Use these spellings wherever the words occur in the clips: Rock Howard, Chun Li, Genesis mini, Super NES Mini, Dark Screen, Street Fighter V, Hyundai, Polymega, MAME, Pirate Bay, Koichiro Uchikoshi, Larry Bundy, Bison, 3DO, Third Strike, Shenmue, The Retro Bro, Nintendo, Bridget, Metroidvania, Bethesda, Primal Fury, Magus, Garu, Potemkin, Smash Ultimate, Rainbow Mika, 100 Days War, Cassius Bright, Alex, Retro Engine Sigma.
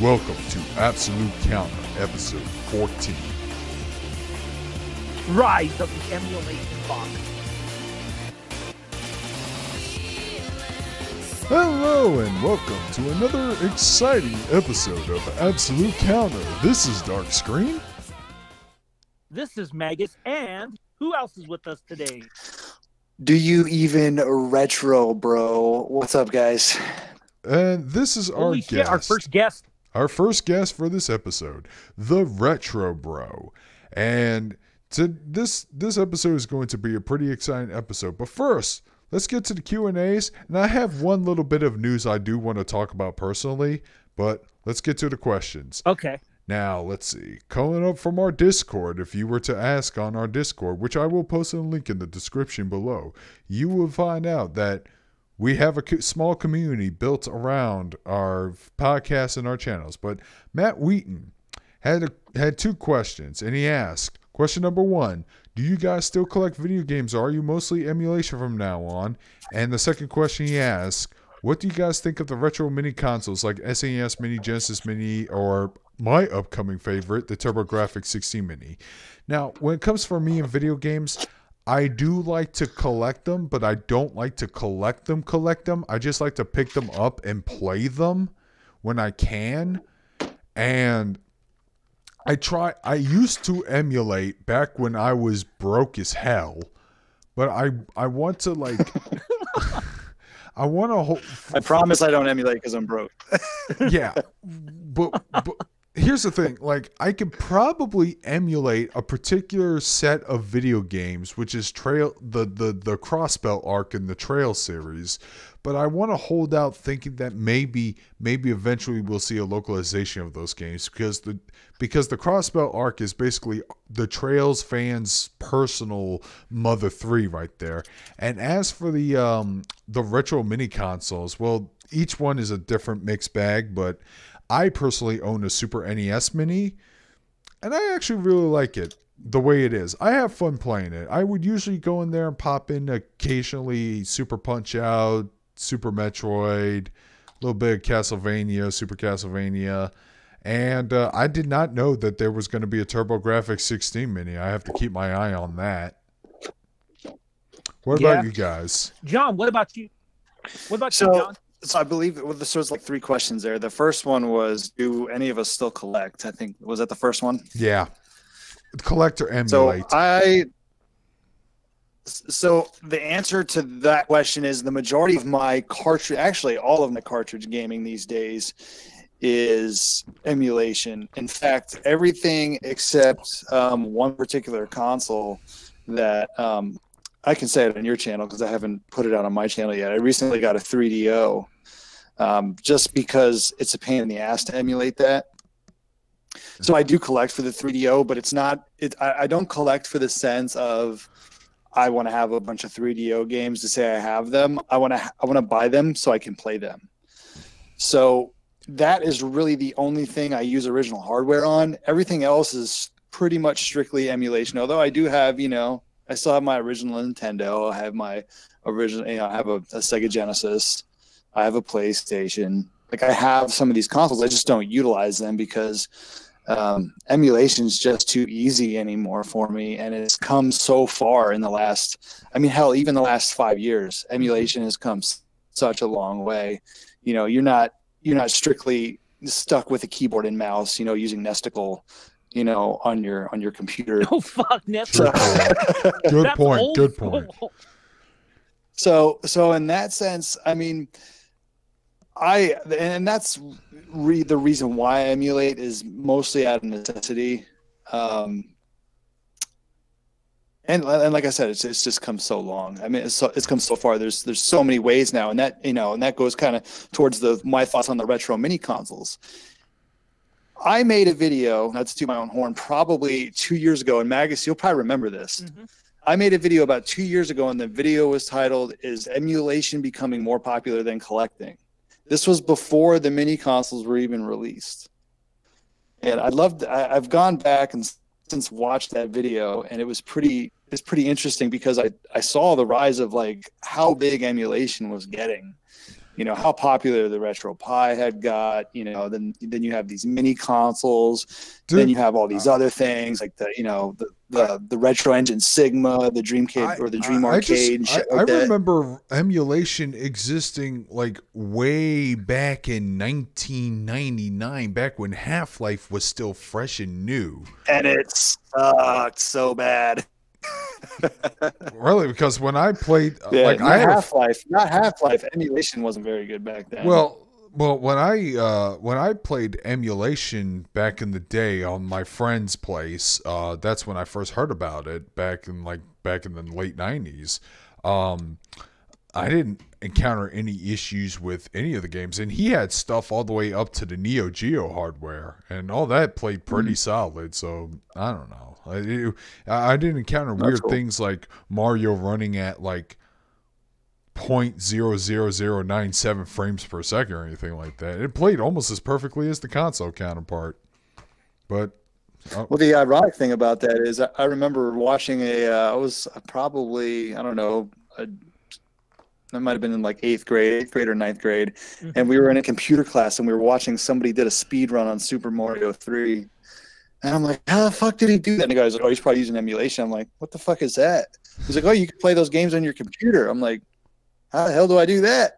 Welcome to Absolute Counter, episode 14. Rise of the Emulate Box. Hello and welcome to another exciting episode of Absolute Counter. This is Dark Screen. This is Magus, and who else is with us today? Do you even retro, bro? What's up, guys? And this is our guest. Holy shit, our first guest. Our first guest for this episode, The Retro Bro. And this episode is going to be a pretty exciting episode. But first, let's get to the Q&As. And I have one little bit of news I do want to talk about personally, but let's get to the questions. Okay. Now, let's see. Coming up from our Discord, if you were to ask on our Discord, which I will post a link in the description below, you will find out that we have a small community built around our podcasts and our channels. But Matt Wheaton had two questions, and he asked, question number one, do you guys still collect video games, or are you mostly emulation from now on? And the second question he asked, what do you guys think of the retro mini consoles like SNES Mini, Genesis Mini, or my upcoming favorite, the TurboGrafx-16 mini? Now, when it comes for me in video games, I do like to collect them, but I don't like to collect them. I just like to pick them up and play them when I can. And I used to emulate back when I was broke as hell, but I want to, like, I want to hold. I promise I don't emulate because I'm broke. Yeah. But here's the thing, like, I could probably emulate a particular set of video games, which is the Crossbelt arc in the Trail series, but I want to hold out thinking that maybe eventually we'll see a localization of those games, because the Crossbelt arc is basically the Trails fans' personal Mother 3 right there. And as for the retro mini consoles, well, each one is a different mixed bag, but I personally own a Super NES Mini, and I actually really like it the way it is. I have fun playing it. I would usually go in there and pop in occasionally Super Punch-Out, Super Metroid, a little bit of Castlevania, Super Castlevania, and I did not know that there was going to be a TurboGrafx-16 Mini. I have to keep my eye on that. What about you guys? John, what about you? What about you, John? So I believe this was like three questions there. The first one was, do any of us still collect? I think, was that the first one? Yeah. Collect or emulate. So the answer to that question is the majority of my cartridge, actually all of my cartridge gaming these days, is emulation. In fact, everything except one particular console that I can say it on your channel because I haven't put it out on my channel yet. I recently got a 3DO just because it's a pain in the ass to emulate that. So I do collect for the 3DO, but it's not. I don't collect for the sense of I want to have a bunch of 3DO games to say I have them. I want to buy them so I can play them. So that is really the only thing I use original hardware on. Everything else is pretty much strictly emulation. Although I do have, you know, I still have my original Nintendo. I have my original, you know, I have a Sega Genesis. I have a PlayStation. Like, I have some of these consoles. I just don't utilize them because emulation is just too easy anymore for me. And it's come so far in the last, I mean, hell, even the last 5 years, emulation has come such a long way. You know, you're not strictly stuck with a keyboard and mouse, you know, using Nesticle, you know, on your computer. Oh, fuck, Neptunia. Good point. Good point. So in that sense, I mean, and that's the reason why I emulate is mostly out of necessity. And like I said, it's just come so long. I mean, it's come so far. There's so many ways now, and that, you know, and that goes kind of towards my thoughts on the retro mini consoles. I made a video, not to toot my own horn, probably 2 years ago, and Magus, you'll probably remember this. Mm-hmm. I made a video about 2 years ago, and the video was titled, Is Emulation Becoming More Popular Than Collecting? This was before the mini consoles were even released. And I've gone back and since watched that video, and it was pretty is pretty interesting because I saw the rise of like how big emulation was getting, you know, how popular the RetroPie had got, you know, then you have these mini consoles, dude, then you have all these other things like the, you know, the Retro Engine Sigma, the Dreamcade or the Dream Arcade. I remember emulation existing like way back in 1999, back when Half-Life was still fresh and new. And it sucked so bad. Really, because when I played, yeah, like I had Half-Life, not Half-Life, emulation wasn't very good back then. Well, when I played emulation back in the day on my friend's place, that's when I first heard about it back in the late 90s. I didn't encounter any issues with any of the games, and he had stuff all the way up to the Neo Geo hardware, and all that played pretty solid. So I don't know. I didn't encounter weird things like Mario running at like 0.00097 frames per second or anything like that. It played almost as perfectly as the console counterpart. But well, the ironic thing about that is I remember watching I was probably, I don't know, I might have been in like eighth grade or ninth grade, and we were in a computer class and we were watching somebody did a speed run on Super Mario 3. And I'm like, how the fuck did he do that? And the guy's like, oh, he's probably using emulation. I'm like, what the fuck is that? He's like, oh, you can play those games on your computer. I'm like, how the hell do I do that?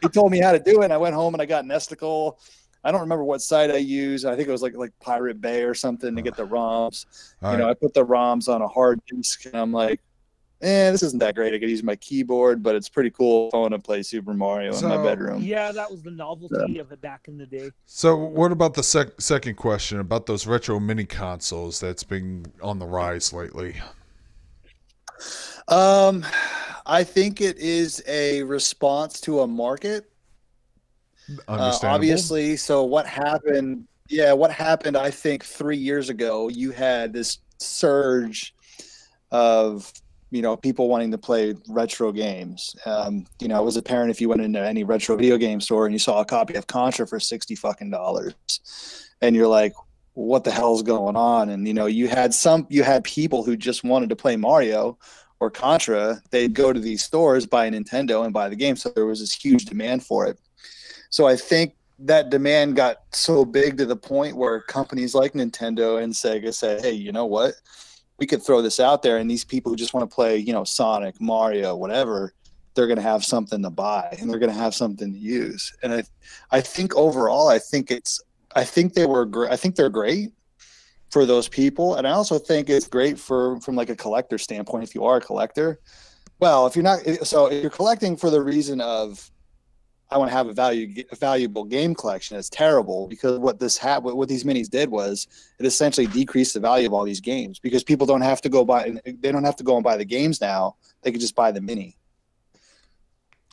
He told me how to do it. And I went home and I got Nesticle. I don't remember what site I used. I think it was like Pirate Bay or something to get the ROMs. I put the ROMs on a hard disk and I'm like, this isn't that great. I could use my keyboard, but it's pretty cool. I want to play Super Mario in my bedroom. Yeah, that was the novelty of it back in the day. So what about the second question about those retro mini consoles that's been on the rise lately? I think it is a response to a market. Understandable. Obviously. So what happened? Yeah, what happened, I think 3 years ago, you had this surge of, you know, people wanting to play retro games. You know, it was apparent if you went into any retro video game store and you saw a copy of Contra for $60 and you're like, what the hell's going on? And, you know, you had people who just wanted to play Mario or Contra. They'd go to these stores, buy a Nintendo and buy the game. So there was this huge demand for it. So I think that demand got so big to the point where companies like Nintendo and Sega said, hey, you know what? We could throw this out there, and these people who just want to play, you know, Sonic, Mario, whatever, they're going to have something to buy and they're going to have something to use. And I think overall, I think they're great for those people. And I also think it's great from like a collector standpoint. If you are a collector, well, if you're collecting for the reason of, I want to have a valuable game collection. It's terrible because what these minis did was it essentially decreased the value of all these games because people don't have to go buy. They don't have to go and buy the games now. They can just buy the mini.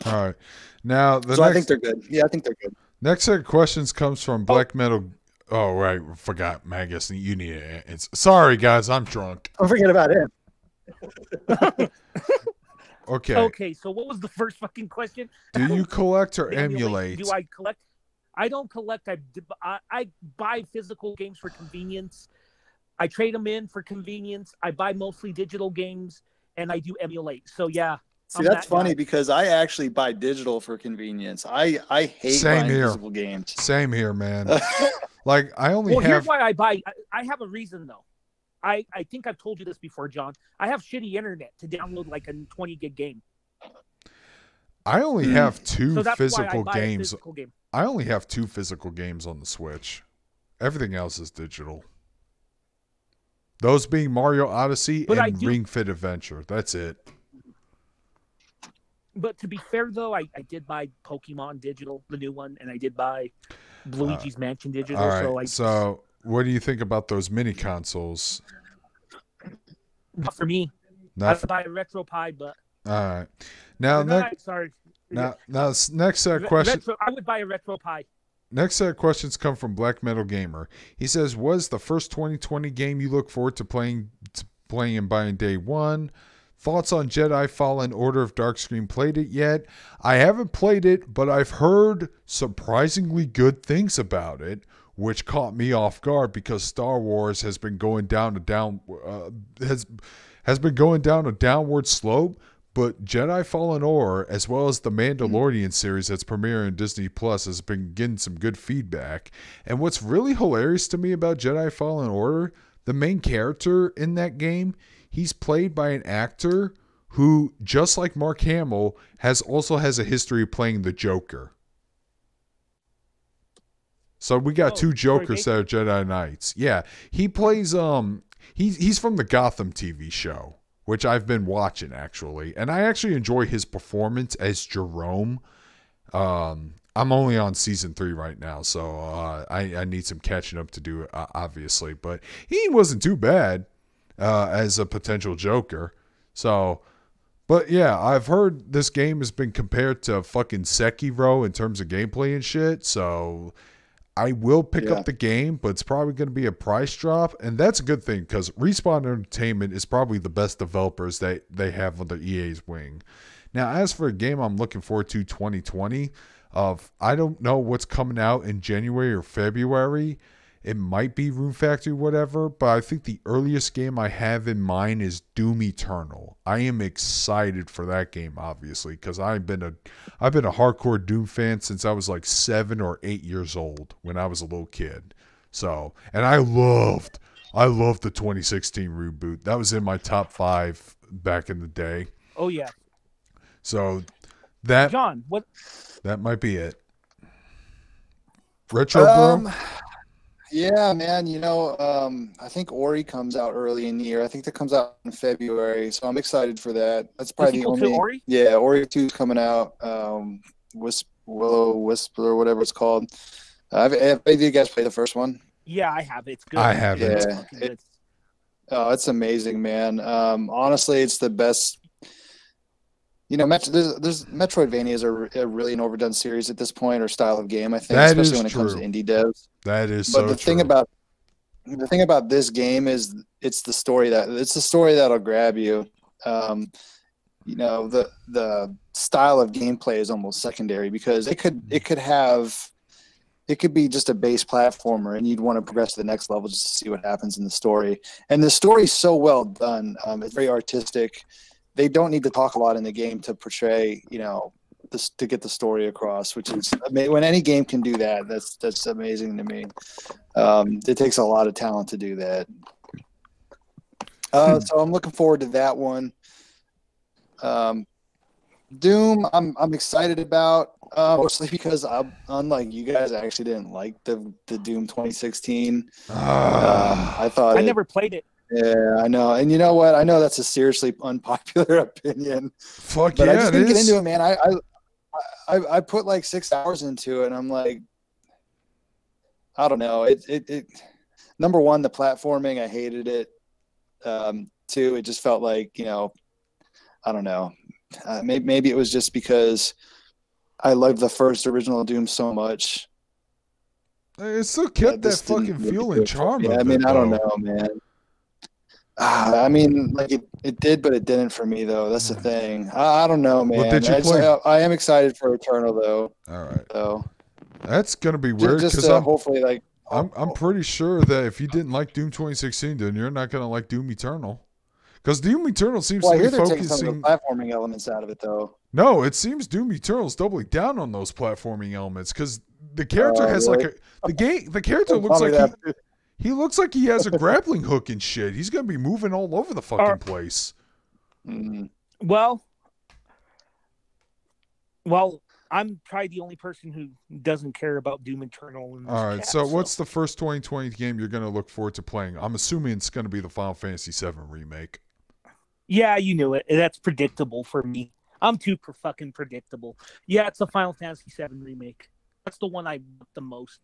All right, now I think they're good. Yeah, I think they're good. Next set of questions comes from Black Metal. Oh right, forgot Magus. You need it. Sorry guys, I'm drunk. Don't forget about him. Okay, so what was the first fucking question? Do you collect or emulate? Do I collect? I don't collect. I buy physical games for convenience. I trade them in for convenience. I buy mostly digital games, and I do emulate. So, yeah. See, that's funny because I actually buy digital for convenience. I hate buying physical games. Same here, man. Like, I only have... Well, here's why I buy... I have a reason, though. I think I've told you this before, John. I have shitty internet to download like a 20 gig game. I only have two physical games. I only have two physical games on the Switch. Everything else is digital. Those being Mario Odyssey and Ring Fit Adventure. That's it. But to be fair, though, I did buy Pokemon Digital, the new one, and I did buy Luigi's Mansion Digital. All right, so what do you think about those mini consoles? Not for me. Not I buy a RetroPie, but all right. Now, next question. I would buy a RetroPie. Next set of questions come from Black Metal Gamer. He says, "Was the first 2020 game you look forward to playing and buying day one? Thoughts on Jedi Fallen Order if Dark Screen played it yet? I haven't played it, but I've heard surprisingly good things about it." Which caught me off guard because Star Wars has been going down to down has has been going down a downward slope, but Jedi Fallen Order, as well as the Mandalorian series that's premiering on Disney Plus, has been getting some good feedback. And what's really hilarious to me about Jedi Fallen Order, the main character in that game, he's played by an actor who, just like Mark Hamill, also has a history of playing the Joker. So we got two Jokers that are Jedi Knights. Yeah, he plays he's from the Gotham TV show, which I've been watching actually, and I actually enjoy his performance as Jerome. I'm only on season 3 right now, so I need some catching up to do, obviously. But he wasn't too bad as a potential Joker. So, but yeah, I've heard this game has been compared to fucking Sekiro in terms of gameplay and shit. So I will pick up the game, but it's probably going to be a price drop. And that's a good thing, because Respawn Entertainment is probably the best developers that they have under EA's wing. Now, as for a game I'm looking forward to 2020, I don't know what's coming out in January or February. It might be Rune Factory, whatever, but I think the earliest game I have in mind is Doom Eternal. I am excited for that game, obviously, because I've been a hardcore Doom fan since I was like 7 or 8 years old when I was a little kid. So, and I loved the 2016 reboot. That was in my top 5 back in the day. Oh yeah. So that John, what? That might be it. Retro Bro. Yeah, man, you know, I think Ori comes out early in the year. I think that comes out in February, so I'm excited for that. That's probably the only... Ori? Yeah, Ori 2 is coming out, Willow Wisp or whatever it's called. Did you guys play the first one? Yeah, I have. It's good. I have it. Yeah, oh, it's amazing, man. Honestly, it's the best... You know, there's Metroidvanias are really an overdone series at this point, or style of game, I think, especially when it comes to indie devs. That is so true. But the thing about this game is it's the story that'll grab you. You know, the style of gameplay is almost secondary, because it could be just a base platformer, and you'd want to progress to the next level just to see what happens in the story. And the story's so well done. It's very artistic. They don't need to talk a lot in the game to portray, you know, this, to get the story across, which is when any game can do that. That's amazing to me. It takes a lot of talent to do that. So I'm looking forward to that one. Doom, I'm excited about, mostly because unlike you guys, I actually didn't like the Doom 2016. I never played it. Yeah, I know. And you know what? I know that's a seriously unpopular opinion. Fuck yeah, I just didn't get into it, man. I put like 6 hours into it, and I'm like, I don't know. It number one, the platforming, I hated it. 2, it just felt like, you know, I don't know. Maybe it was just because I loved the first original Doom so much. It still kept that fucking feel and charm. Yeah, I mean, I don't know, man. I mean, like it did, but it didn't for me, though. That's the thing. I don't know, man. What did you play? I am excited for Eternal, though. All right. So that's gonna be weird. Just hopefully, like I'm pretty sure that if you didn't like Doom 2016, then you're not gonna like Doom Eternal, because Doom Eternal seems to be focusing. I hear they're taking some of the platforming elements out of it, though. No, it seems Doom Eternal is doubling down on those platforming elements, because the character has really? Like a the game. The character looks like. He looks like he has a grappling hook and shit. He's going to be moving all over the fucking place. Well, I'm probably the only person who doesn't care about Doom Eternal. All right, so what's the first 2020 game you're going to look forward to playing? I'm assuming it's going to be the Final Fantasy VII Remake. Yeah, you knew it. That's predictable for me. I'm too fucking predictable. Yeah, it's the Final Fantasy VII Remake. That's the one I want the most.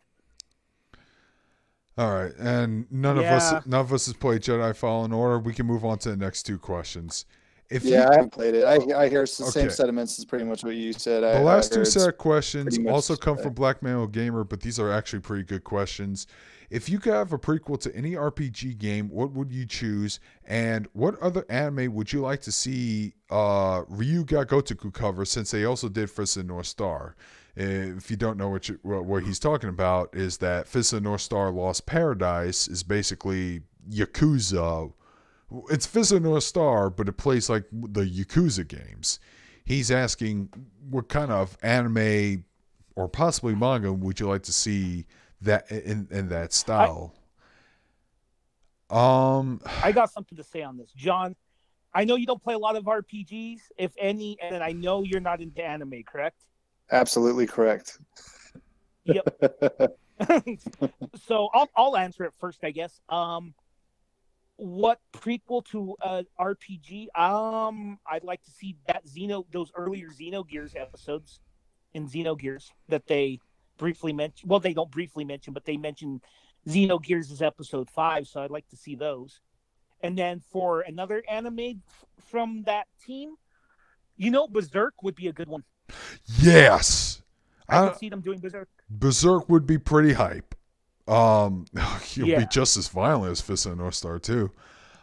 All right, and none of us has played Jedi Fallen Order. We can move on to the next 2 questions. I haven't played it. I hear the same sentiments as pretty much what you said. The last 2 set of questions also come from Black Manual Gamer, but these are actually pretty good questions. If you could have a prequel to any RPG game, what would you choose? And what other anime would you like to see Ryuga Gotoku cover, since they also did Fist of the North Star? If you don't know what he's talking about, is that Fist of the North Star Lost Paradise is basically Yakuza It's Visitor Star, but it plays like the Yakuza games. He's asking, what kind of anime or possibly manga would you like to see that in that style? I got something to say on this, John. I know you don't play a lot of RPGs, if any, and I know you're not into anime, correct? Absolutely correct. Yep. So I'll answer it first, I guess. What prequel to RPG? I'd like to see that those earlier Xeno Gears episodes in Xeno Gears that they briefly mentioned. Well, they don't briefly mention, but they mention Xeno Gears is episode 5, so I'd like to see those. And then for another anime from that team, you know, Berserk would be a good one. Yes. I could see them doing Berserk. Berserk would be pretty hype. He'll be just as violent as Fist of the North Star too.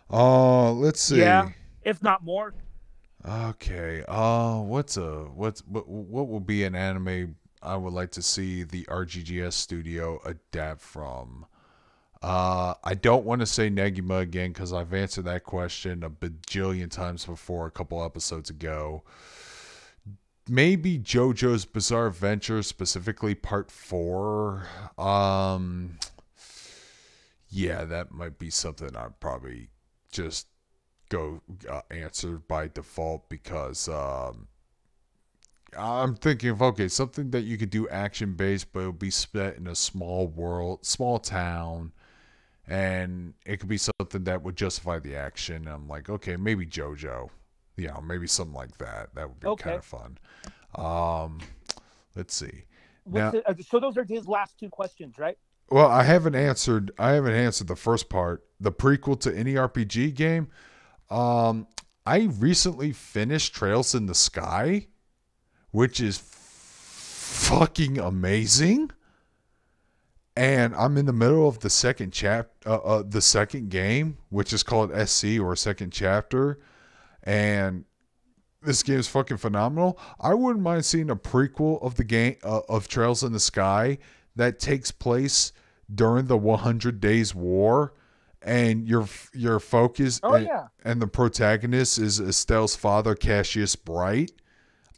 Let's see. Yeah, if not more. Okay. What will be an anime I would like to see the RGGS studio adapt from? I don't want to say Negima again because I've answered that question a bajillion times before a couple episodes ago. Maybe JoJo's Bizarre Adventure, specifically part 4. Yeah, that might be something I'd probably just go answer by default because I'm thinking of, okay, something that you could do action-based, but it'll be set in a small world, small town, and it could be something that would justify the action. I'm like, okay, maybe JoJo. Yeah, maybe something like that. That would be kind of fun. Let's see. Now, so those are his last two questions, right? Well, I haven't answered the first part. The prequel to any RPG game. I recently finished Trails in the Sky, which is fucking amazing. And I'm in the middle of the second game, which is called SC or Second Chapter. And this game is fucking phenomenal. I wouldn't mind seeing a prequel of the game of Trails in the Sky that takes place during the 100 Days War, and your focus and the protagonist is Estelle's father, Cassius Bright.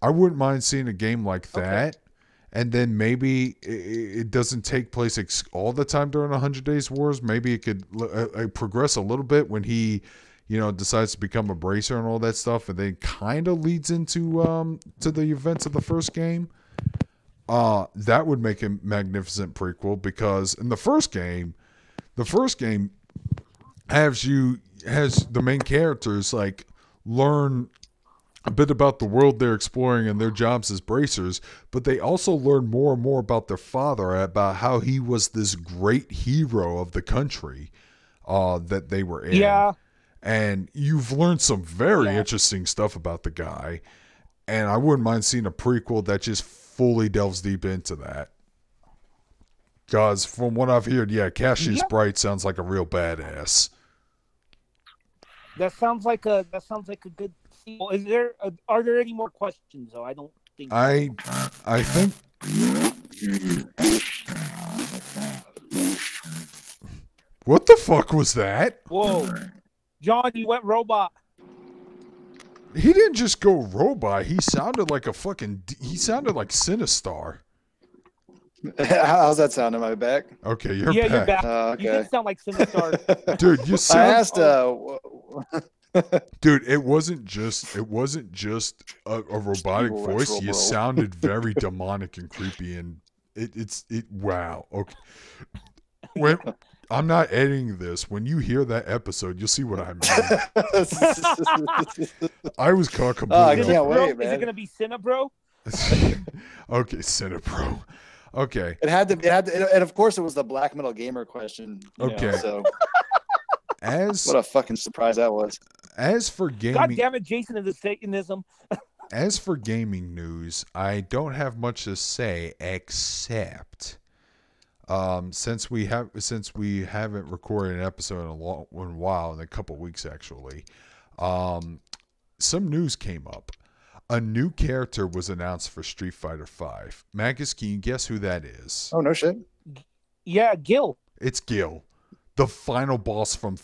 I wouldn't mind seeing a game like that, and then maybe it doesn't take place all the time during 100 Days Wars. Maybe it could progress a little bit when he, you know, decides to become a bracer and all that stuff, and then kind of leads into to the events of the first game. That would make a magnificent prequel, because in the first game has the main characters like learn a bit about the world they're exploring and their jobs as bracers, but they also learn more and more about their father, about how he was this great hero of the country that they were in. Yeah. And you've learned some very interesting stuff about the guy. And I wouldn't mind seeing a prequel that just fully delves deep into that. Because from what I've heard, Cassius Bright sounds like a real badass. That sounds like a good sequel. Are there any more questions though? I think What the fuck was that? Whoa. John, you went robot. He didn't just go robot. He sounded like he sounded like Sinistar. How's that sound? Am I back? Okay, you're back. You're back. Okay. You didn't sound like Sinistar. Dude, you sound... Dude, it wasn't just a robotic voice. You sounded very demonic and creepy, and wow. Okay. When... I'm not editing this. When you hear that episode, you'll see what I mean. I was caught completely. Oh, I can't wait, man. Is it gonna be Cinebro? Okay, Cinebro. Okay. It had to, and of course, it was the Black Metal Gamer question. Okay. So, what a fucking surprise that was. As for gaming, God damn it, Jason is a Satanism. As for gaming news, I don't have much to say except, since we haven't recorded an episode in a while, in a couple weeks actually, some news came up. A new character was announced for Street Fighter V. Magus, can you guess who that is? Oh, no shit. Yeah, Gil. It's Gil. the final boss from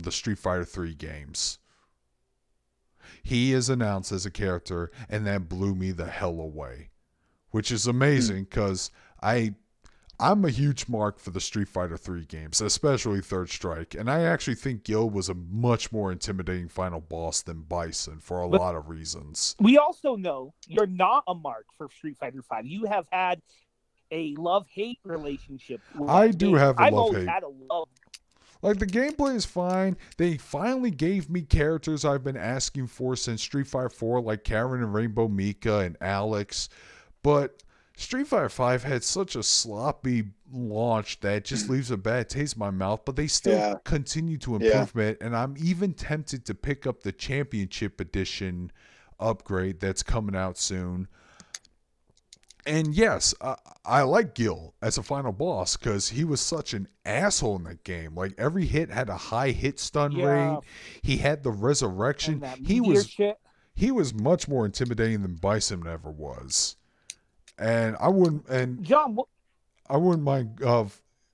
the Street Fighter III games. He is announced as a character, and that blew me the hell away, which is amazing because I'm a huge mark for the Street Fighter III games, especially Third Strike, and I actually think Gil was a much more intimidating final boss than Bison for a lot of reasons. We also know you're not a mark for Street Fighter V. You have had a love-hate relationship. I do have a love-hate. Like, the gameplay is fine. They finally gave me characters I've been asking for since Street Fighter 4, like Karen and Rainbow Mika and Alex. But Street Fighter 5 had such a sloppy launch that just leaves a bad taste in my mouth. But they still continue to improvement. Yeah. And I'm even tempted to pick up the Championship Edition upgrade that's coming out soon. And yes, I like Gil as a final boss because he was such an asshole in that game. Like, every hit had a high hit stun rate. He had the resurrection. He was much more intimidating than Bison ever was. And I wouldn't. And John, I wouldn't mind.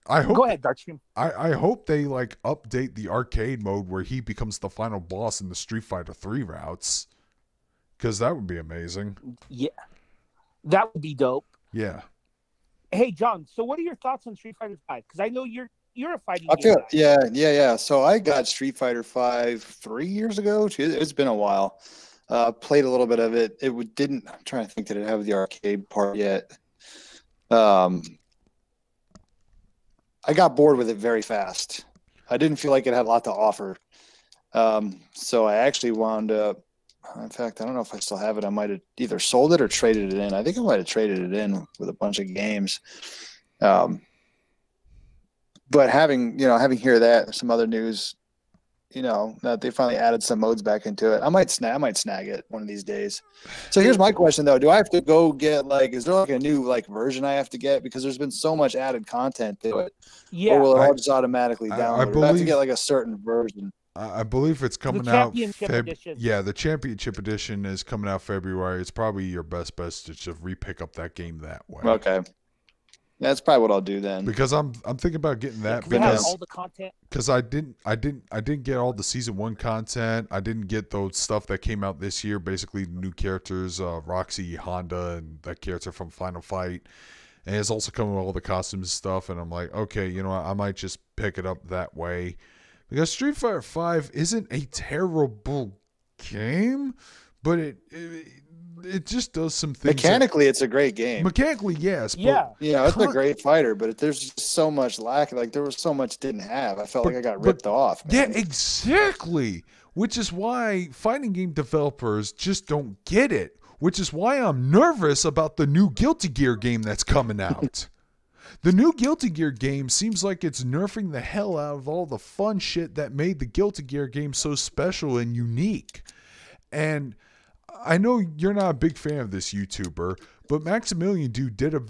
I hope. Go ahead, Dark Screen. I hope they like update the arcade mode where he becomes the final boss in the Street Fighter III routes, because that would be amazing. Yeah. That would be dope. Yeah. Hey, John, so what are your thoughts on Street Fighter V? Because I know you're a fighting game guy. Yeah. So I got Street Fighter V 3 years ago. It's been a while. Played a little bit of it. It didn't, I'm trying to think, did it have the arcade part yet? I got bored with it very fast. I didn't feel like it had a lot to offer. So I actually wound up, in fact, I don't know if I still have it. I might have either sold it or traded it in. I think I might have traded it in with a bunch of games. But having hear that, some other news, that they finally added some modes back into it, I might snag it one of these days. So here's my question though: do I have to go get is there a new version I have to get, because there's been so much added content to it? Yeah. Or will it all just automatically download? I have to get a certain version. I believe it's coming out. Yeah, the Championship Edition is coming out February. It's probably your best bet to just re-pick up that game that way. Okay, that's probably what I'll do then. Because I'm thinking about getting that because all the content. Because I didn't get all the season 1 content. I didn't get those stuff that came out this year. Basically, new characters, Roxy, Honda, and that character from Final Fight. And it's also coming with all the costumes and stuff. And I'm like, okay, I might just pick it up that way. Because Street Fighter V isn't a terrible game, but it just does some things. Mechanically, it's a great game. Mechanically, yes. Yeah. But it's a great fighter, but there's just so much lack. There was so much didn't have. I felt like I got ripped off, man. Yeah, exactly. Which is why fighting game developers just don't get it. Which is why I'm nervous about the new Guilty Gear game that's coming out. The new Guilty Gear game seems like it's nerfing the hell out of all the fun shit that made the Guilty Gear game so special and unique. And I know you're not a big fan of this YouTuber, but Maximilian Dude did a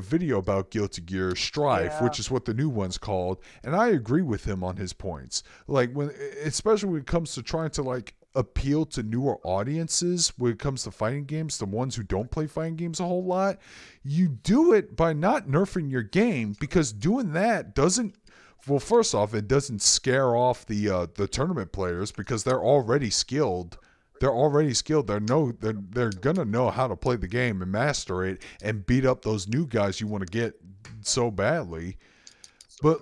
video about Guilty Gear Strive, which is what the new one's called, and I agree with him on his points. Especially when it comes to trying to appeal to newer audiences when it comes to fighting games, the ones who don't play fighting games a whole lot, you do it by not nerfing your game, because doing that doesn't, first off, it doesn't scare off the tournament players, because they're already skilled. They're gonna know how to play the game and master it and beat up those new guys you want to get so badly. But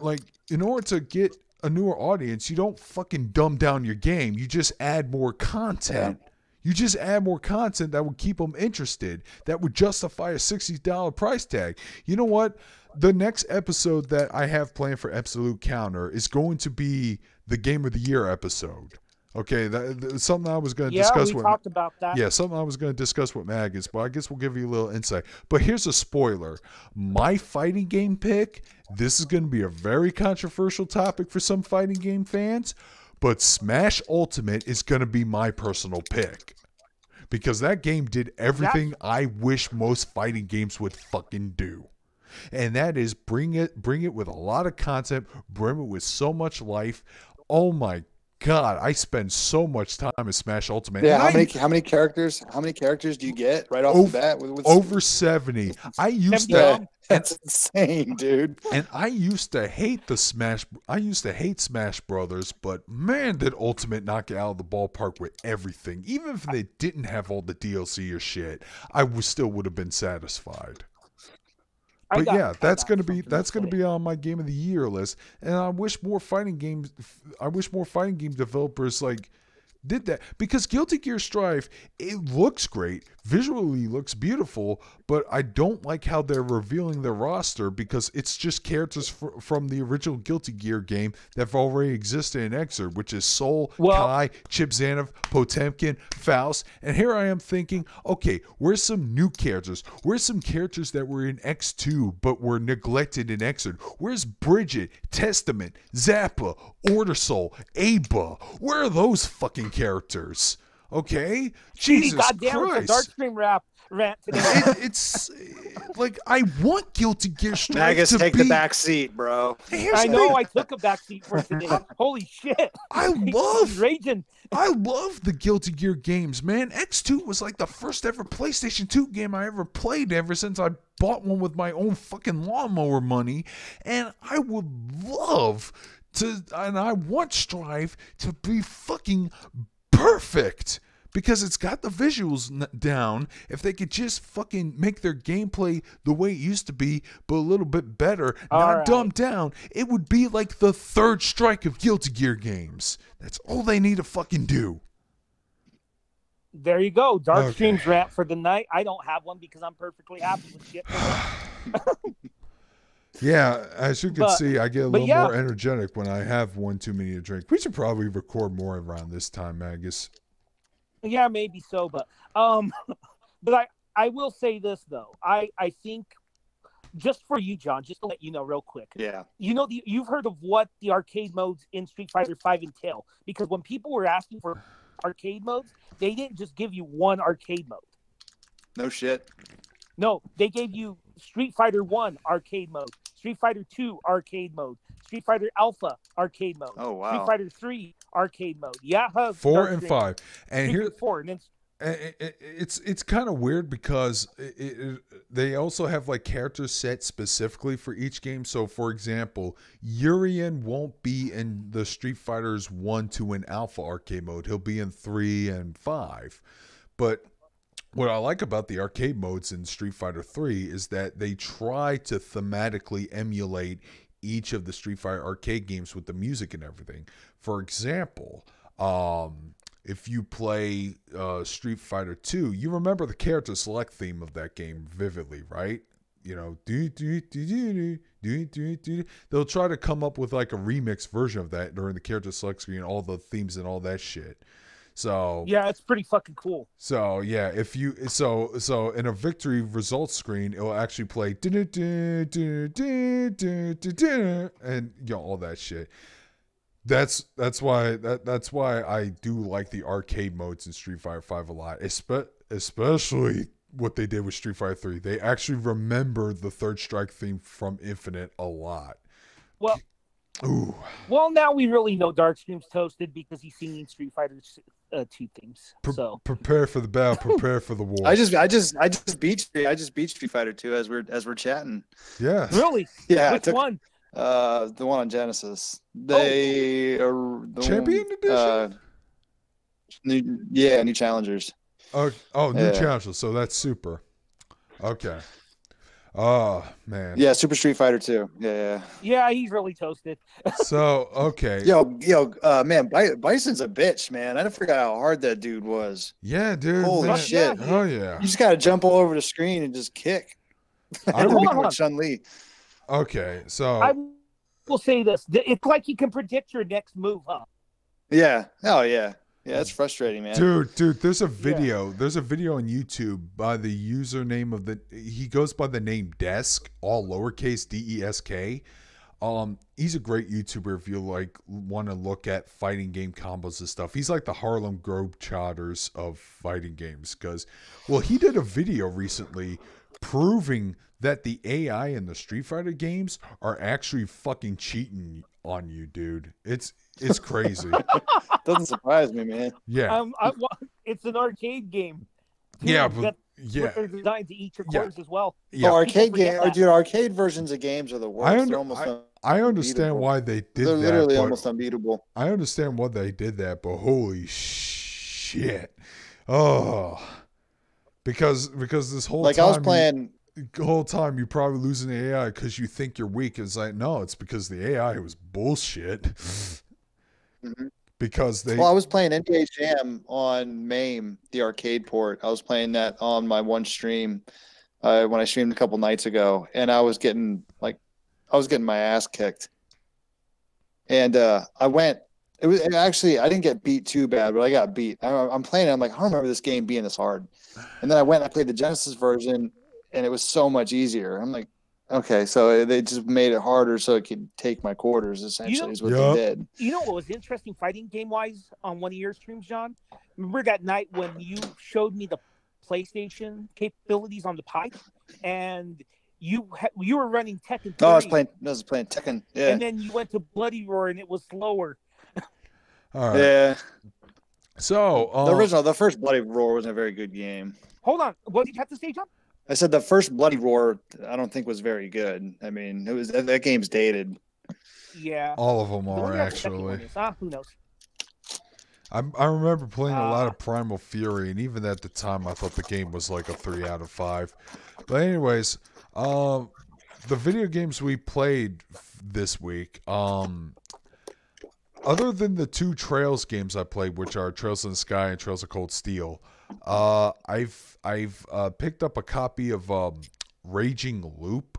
in order to get a newer audience, you don't fucking dumb down your game. You just add more content. You just add more content that would keep them interested, that would justify a $60 price tag. You know what? The next episode that I have planned for Absolute Counter is going to be the Game of the Year episode. Okay, that's something I was going to discuss. We talked about that. Yeah, something I was going to discuss with Magus, but I guess we'll give you a little insight. But here's a spoiler. My fighting game pick, this is going to be a very controversial topic for some fighting game fans, but Smash Ultimate is going to be my personal pick, because that game did everything I wish most fighting games would fucking do. And that is bring it with a lot of content, bring it with so much life. Oh my God, I spend so much time in Smash Ultimate. Yeah, how many characters? How many characters do you get right off the bat? Over 70. I used to. That's insane, dude. And I used to hate the Smash. I used to hate Smash Brothers, but man, did Ultimate knock it out of the ballpark with everything. Even if they didn't have all the DLC or shit, I still would have been satisfied. But yeah, that's gonna be on my game of the year list, and I wish more fighting games. I wish more fighting game developers like did that, because Guilty Gear Strive, it looks great, visually looks beautiful, but I don't like how they're revealing their roster, because it's just characters from the original Guilty Gear game that've already existed in Xrd, which is Soul, Kai, Chip Zanov, Potemkin, Faust, and here I am thinking, okay, where's some new characters? Where's some characters that were in X2 but were neglected in Xrd? Where's Bridget, Testament, Zappa, Order Soul, Aba? Where are those fucking characters? Okay, Jesus Christ! Dark Screen rant today. It's like, I want Guilty Gear Strive. Magus, take the back seat, bro. I know, I took a back seat for today. Holy shit! I love the Guilty Gear games, man. X2 was like the first ever PlayStation 2 game I ever played, ever since I bought one with my own fucking lawnmower money, and I would love to, and I want Strive to be fucking perfect, because it's got the visuals down. If they could just fucking make their gameplay the way it used to be, but a little bit better, not dumbed down, it would be like the Third Strike of Guilty Gear games. That's all they need to fucking do. There you go. Dark Stream's rant for the night. I don't have one because I'm perfectly happy with shit. Yeah, as you can see, I get a little more energetic when I have one too many to drink. We should probably record more around this time, Magus. Yeah, maybe so, but I will say this though. I think, just for you, John, just to let you know real quick. Yeah. You know, you've heard of what the arcade modes in Street Fighter V entail, because when people were asking for arcade modes, they didn't just give you one arcade mode. No shit. No, they gave you Street Fighter 1 arcade mode, Street Fighter 2 arcade mode, Street Fighter Alpha arcade mode. Oh wow! Street Fighter 3 arcade mode. Yeah, 4 and 5, and here's 4, and it's kind of weird because they also have like characters set specifically for each game. So for example, Urien won't be in the Street Fighters 1, 2, and Alpha arcade mode. He'll be in 3 and 5, but what I like about the arcade modes in Street Fighter III is that they try to thematically emulate each of the Street Fighter arcade games with the music and everything. For example, if you play Street Fighter II, you remember the character select theme of that game vividly, right? You know, they'll try to come up with like a remix version of that during the character select screen, all the themes and all that shit. So yeah, it's pretty fucking cool. So yeah, if you so in a victory results screen, it will actually play and you know all that shit. That's why I do like the arcade modes in Street Fighter V a lot, especially what they did with Street Fighter III. They actually remember the Third Strike theme from Infinite a lot. Well. Ooh. Well, now we really know Dark Scream's toasted because he's singing Street Fighter 2 themes. So prepare for the battle, prepare for the war. I just beat Street Fighter 2 as we're chatting. Yeah. Really? Yeah. Which one? The one on Genesis. Champion Edition. New challengers. New challengers. So that's Super. Okay. Oh man, yeah, Super Street Fighter 2. Yeah, he's really toasted. So okay, yo, man, Bison's a bitch, man. I forgot how hard that dude was. Yeah, dude. Holy shit! Yeah, oh yeah, you just gotta jump all over the screen and just kick. I remember Chun Li. Okay, so I will say this: it's like you can predict your next move, huh? Yeah. Oh yeah. Yeah, that's frustrating, man. Dude, there's a video. Yeah. There's a video on YouTube by the username of he goes by the name Desk, all lowercase DESK. He's a great YouTuber if you like want to look at fighting game combos and stuff. He's like the Harlem Globetrotters of fighting games, because he did a video recently proving that the AI in the Street Fighter games are actually fucking cheating on you, dude. It's crazy. Doesn't surprise me, man. Yeah. It's an arcade game. Dude, yeah, but yeah, they're designed to eat your cores as well. Yeah, oh, arcade game. Dude, arcade versions of games are the worst. I understand why they did that. They're literally almost unbeatable. I understand why they did that, but holy shit! Oh, because this whole time, I was playing the whole time, you're probably losing the AI because you think you're weak. It's like, no, it's because the AI was bullshit. Mm-hmm. Because they... Well, I was playing NBA Jam on MAME, the arcade port. I was playing that on my one stream when I streamed a couple nights ago, and I was getting my ass kicked. And I didn't get beat too bad, but I got beat. I'm playing it. I'm like, I don't remember this game being this hard. And then I went and I played the Genesis version, and it was so much easier. I'm like, okay, so they just made it harder so it could take my quarters, essentially, is what they did. You know what was interesting fighting game-wise on one of your streams, John? Remember that night when you showed me the PlayStation capabilities on the Pi? And you were running Tekken 3. Oh, I was playing Tekken, yeah. And then you went to Bloody Roar, and it was slower. All right. Yeah. So, the first Bloody Roar wasn't a very good game. Hold on. What did you have to say, John? I said the first Bloody Roar, I don't think was very good. I mean, it was that game's dated. Yeah, all of them are actually. Who knows? I remember playing a lot of Primal Fury, and even at the time, I thought the game was like a 3 out of 5. But anyways, the video games we played this week, other than the 2 Trails games I played, which are Trails in the Sky and Trails of Cold Steel, I've picked up a copy of Raging Loop,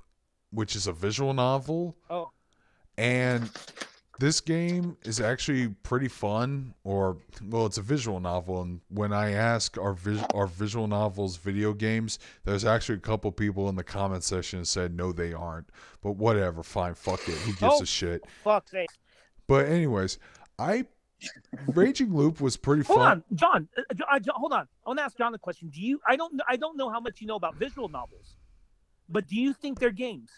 which is a visual novel. Oh. And this game is actually pretty fun. It's a visual novel, and when I ask are visual novels video games, there's actually a couple people in the comment section that said no, they aren't. But whatever, fine, fuck it. Who gives a shit? Fuck sake. But anyways, Raging Loop was pretty fun. Hold on, John. Hold on. I want to ask John a question. Do you? I don't know how much you know about visual novels, but do you think they're games?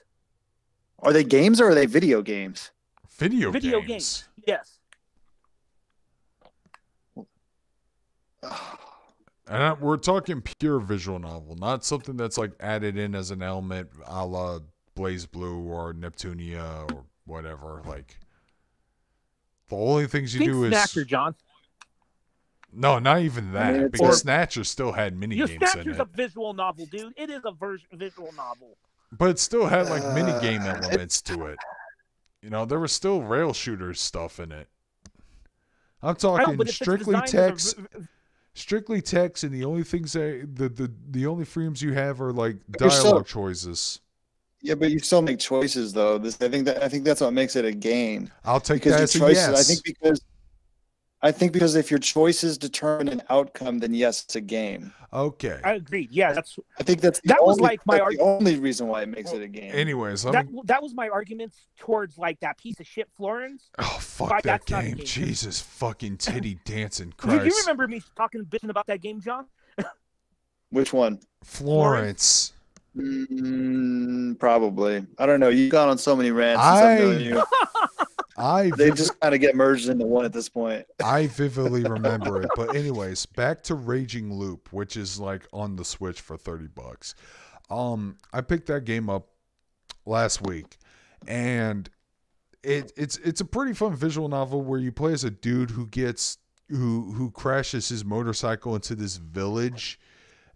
Are they games or are they video games? Video games. Yes. And we're talking pure visual novel, not something that's like added in as an element, a la Blaze Blue or Neptunia or whatever. Like. The only things you do is Snatcher, John. No, not even that. Because Snatcher still had mini games in it. Snatcher's a visual novel, dude. It is a visual novel. But it still had like mini game elements to it. You know, there was still rail shooters stuff in it. I'm talking strictly text, and the only things the only frames you have are like dialogue choices. Yeah, but you still make choices, though. I think that's what makes it a game. I'll take that as a yes. I think because if your choices determine an outcome, then yes, it's a game. Okay, I agree. Yeah, that's the only reason why it makes it a game. Anyways, that was my argument towards like that piece of shit, Florence. Oh fuck that game! Jesus fucking titty dancing Christ! Do you remember me talking bitching about that game, John? Which one? Florence. Probably. I don't know. You've gone on so many rants. They just kind of get merged into one at this point. I vividly remember it. But anyways, back to Raging Loop, which is like on the Switch for $30. I picked that game up last week, and it's a pretty fun visual novel where you play as a dude who crashes his motorcycle into this village.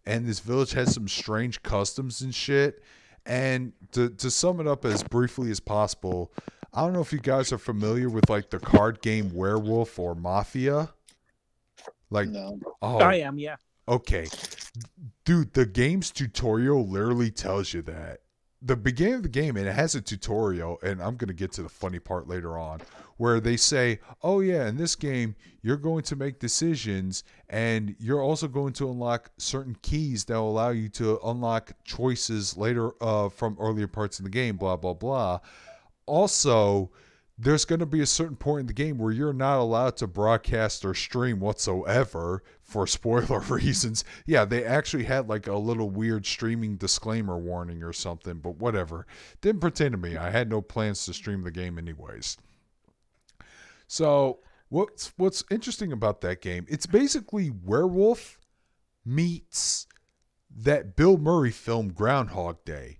And this village has some strange customs and shit. And to sum it up as briefly as possible, I don't know if you guys are familiar with like the card game Werewolf or Mafia. Like, no. Oh, I am, yeah. Okay. Dude, the game's tutorial literally tells you that. The beginning of the game, and it has a tutorial, and I'm going to get to the funny part later on, where they say, oh yeah, in this game, you're going to make decisions, and you're also going to unlock certain keys that will allow you to unlock choices later from earlier parts in the game, blah, blah, blah. Also, there's going to be a certain point in the game where you're not allowed to broadcast or stream whatsoever for spoiler reasons. Yeah, they actually had like a little weird streaming disclaimer warning or something, but whatever. Didn't pertain to me. I had no plans to stream the game anyways. So what's interesting about that game, it's basically Werewolf meets that Bill Murray film Groundhog Day.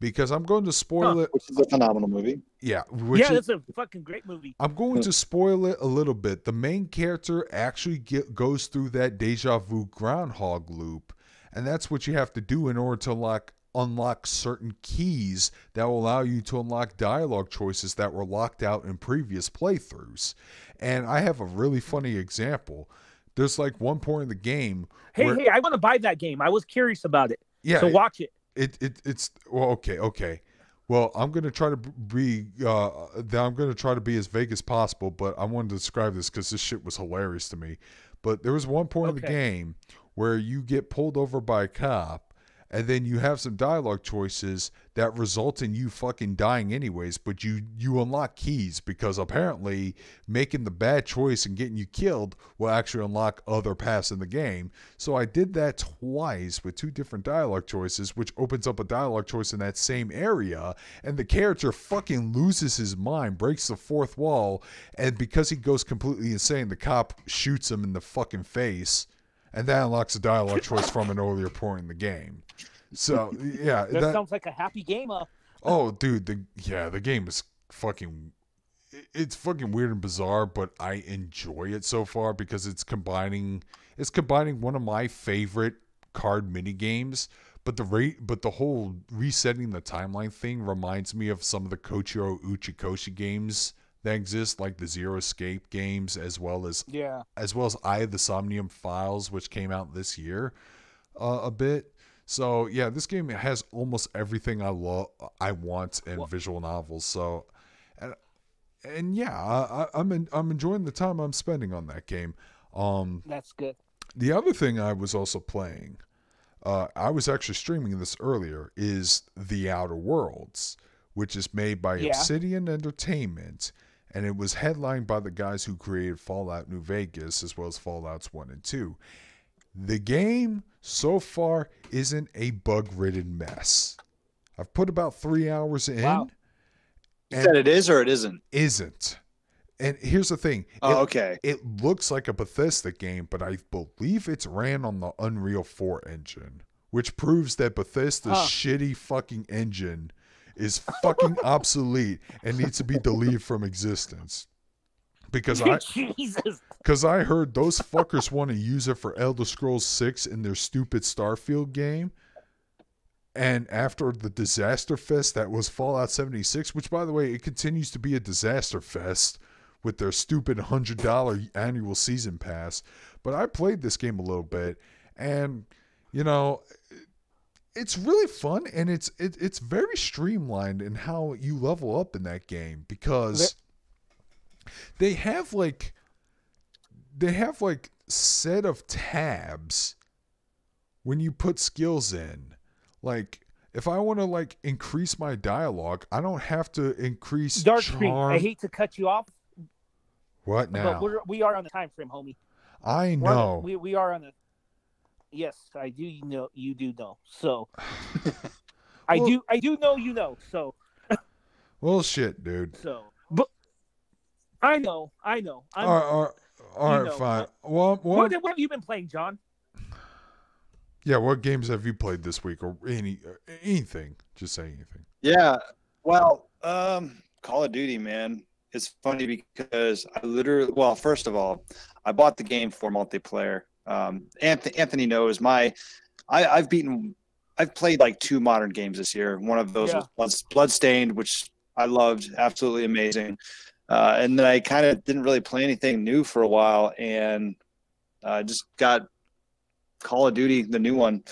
Because I'm going to spoil it. Which is a phenomenal movie. Yeah. That's a fucking great movie. I'm going to spoil it a little bit. The main character actually goes through that deja vu groundhog loop. And that's what you have to do in order to unlock certain keys that will allow you to unlock dialogue choices that were locked out in previous playthroughs. And I have a really funny example. There's like one point in the game. Hey, I want to buy that game. I was curious about it. Yeah. So watch it. It's well, okay. Well, I'm gonna try to be as vague as possible, but I wanted to describe this because this shit was hilarious to me. But there was one point in the game where you get pulled over by a cop, and then you have some dialogue choices that result in you fucking dying anyways. But you unlock keys because apparently making the bad choice and getting you killed will actually unlock other paths in the game. So I did that twice with two different dialogue choices, which opens up a dialogue choice in that same area. And the character fucking loses his mind, breaks the fourth wall. And because he goes completely insane, the cop shoots him in the fucking face. And that unlocks a dialogue choice from an earlier point in the game. So, yeah. That sounds like a happy gamer. Oh, dude. The game is fucking... It's fucking weird and bizarre, but I enjoy it so far because it's combining... It's combining one of my favorite card mini games, but the whole resetting the timeline thing reminds me of some of the Koichiro Uchikoshi games that exist, like the Zero Escape games, as well as Eye of the Somnium Files, which came out this year a bit. So yeah, this game has almost everything I want in visual novels. So, and yeah, I'm enjoying the time I'm spending on that game. That's good. The other thing I was also playing, I was actually streaming this earlier, is The Outer Worlds, which is made by Obsidian Entertainment. And it was headlined by the guys who created Fallout New Vegas, as well as Fallouts 1 and 2. The game, so far, isn't a bug-ridden mess. I've put about 3 hours in. Wow. You said it is or it isn't? Isn't. And here's the thing. It looks like a Bethesda game, but I believe it's ran on the Unreal 4 engine, which proves that Bethesda's shitty fucking engine is fucking obsolete and needs to be deleted from existence, because I heard those fuckers want to use it for Elder Scrolls 6 in their stupid Starfield game, and after the disaster fest that was Fallout 76, which by the way it continues to be a disaster fest with their stupid $100 annual season pass. But I played this game a little bit, and you know, it's really fun, and it's very streamlined in how you level up in that game, because they have like set of tabs when you put skills in. Like if I want to like increase my dialogue, I don't have to increase Dark Screen. I hate to cut you off. What now? But we are on the time frame, homie. I know. We are on the. Yes, I do. You know, you do know. So, I do know. You know. So, well, shit, dude. So, but I know. All right, fine. What have you been playing, John? Yeah, what games have you played this week, or anything? Just say anything. Yeah. Well, Call of Duty, man. It's funny because I literally. Well, first of all, I bought the game for multiplayer. Anthony knows I've played like 2 modern games this year. One of those was Bloodstained, which I loved, absolutely amazing. And then I kind of didn't really play anything new for a while, and just got Call of Duty, the new one,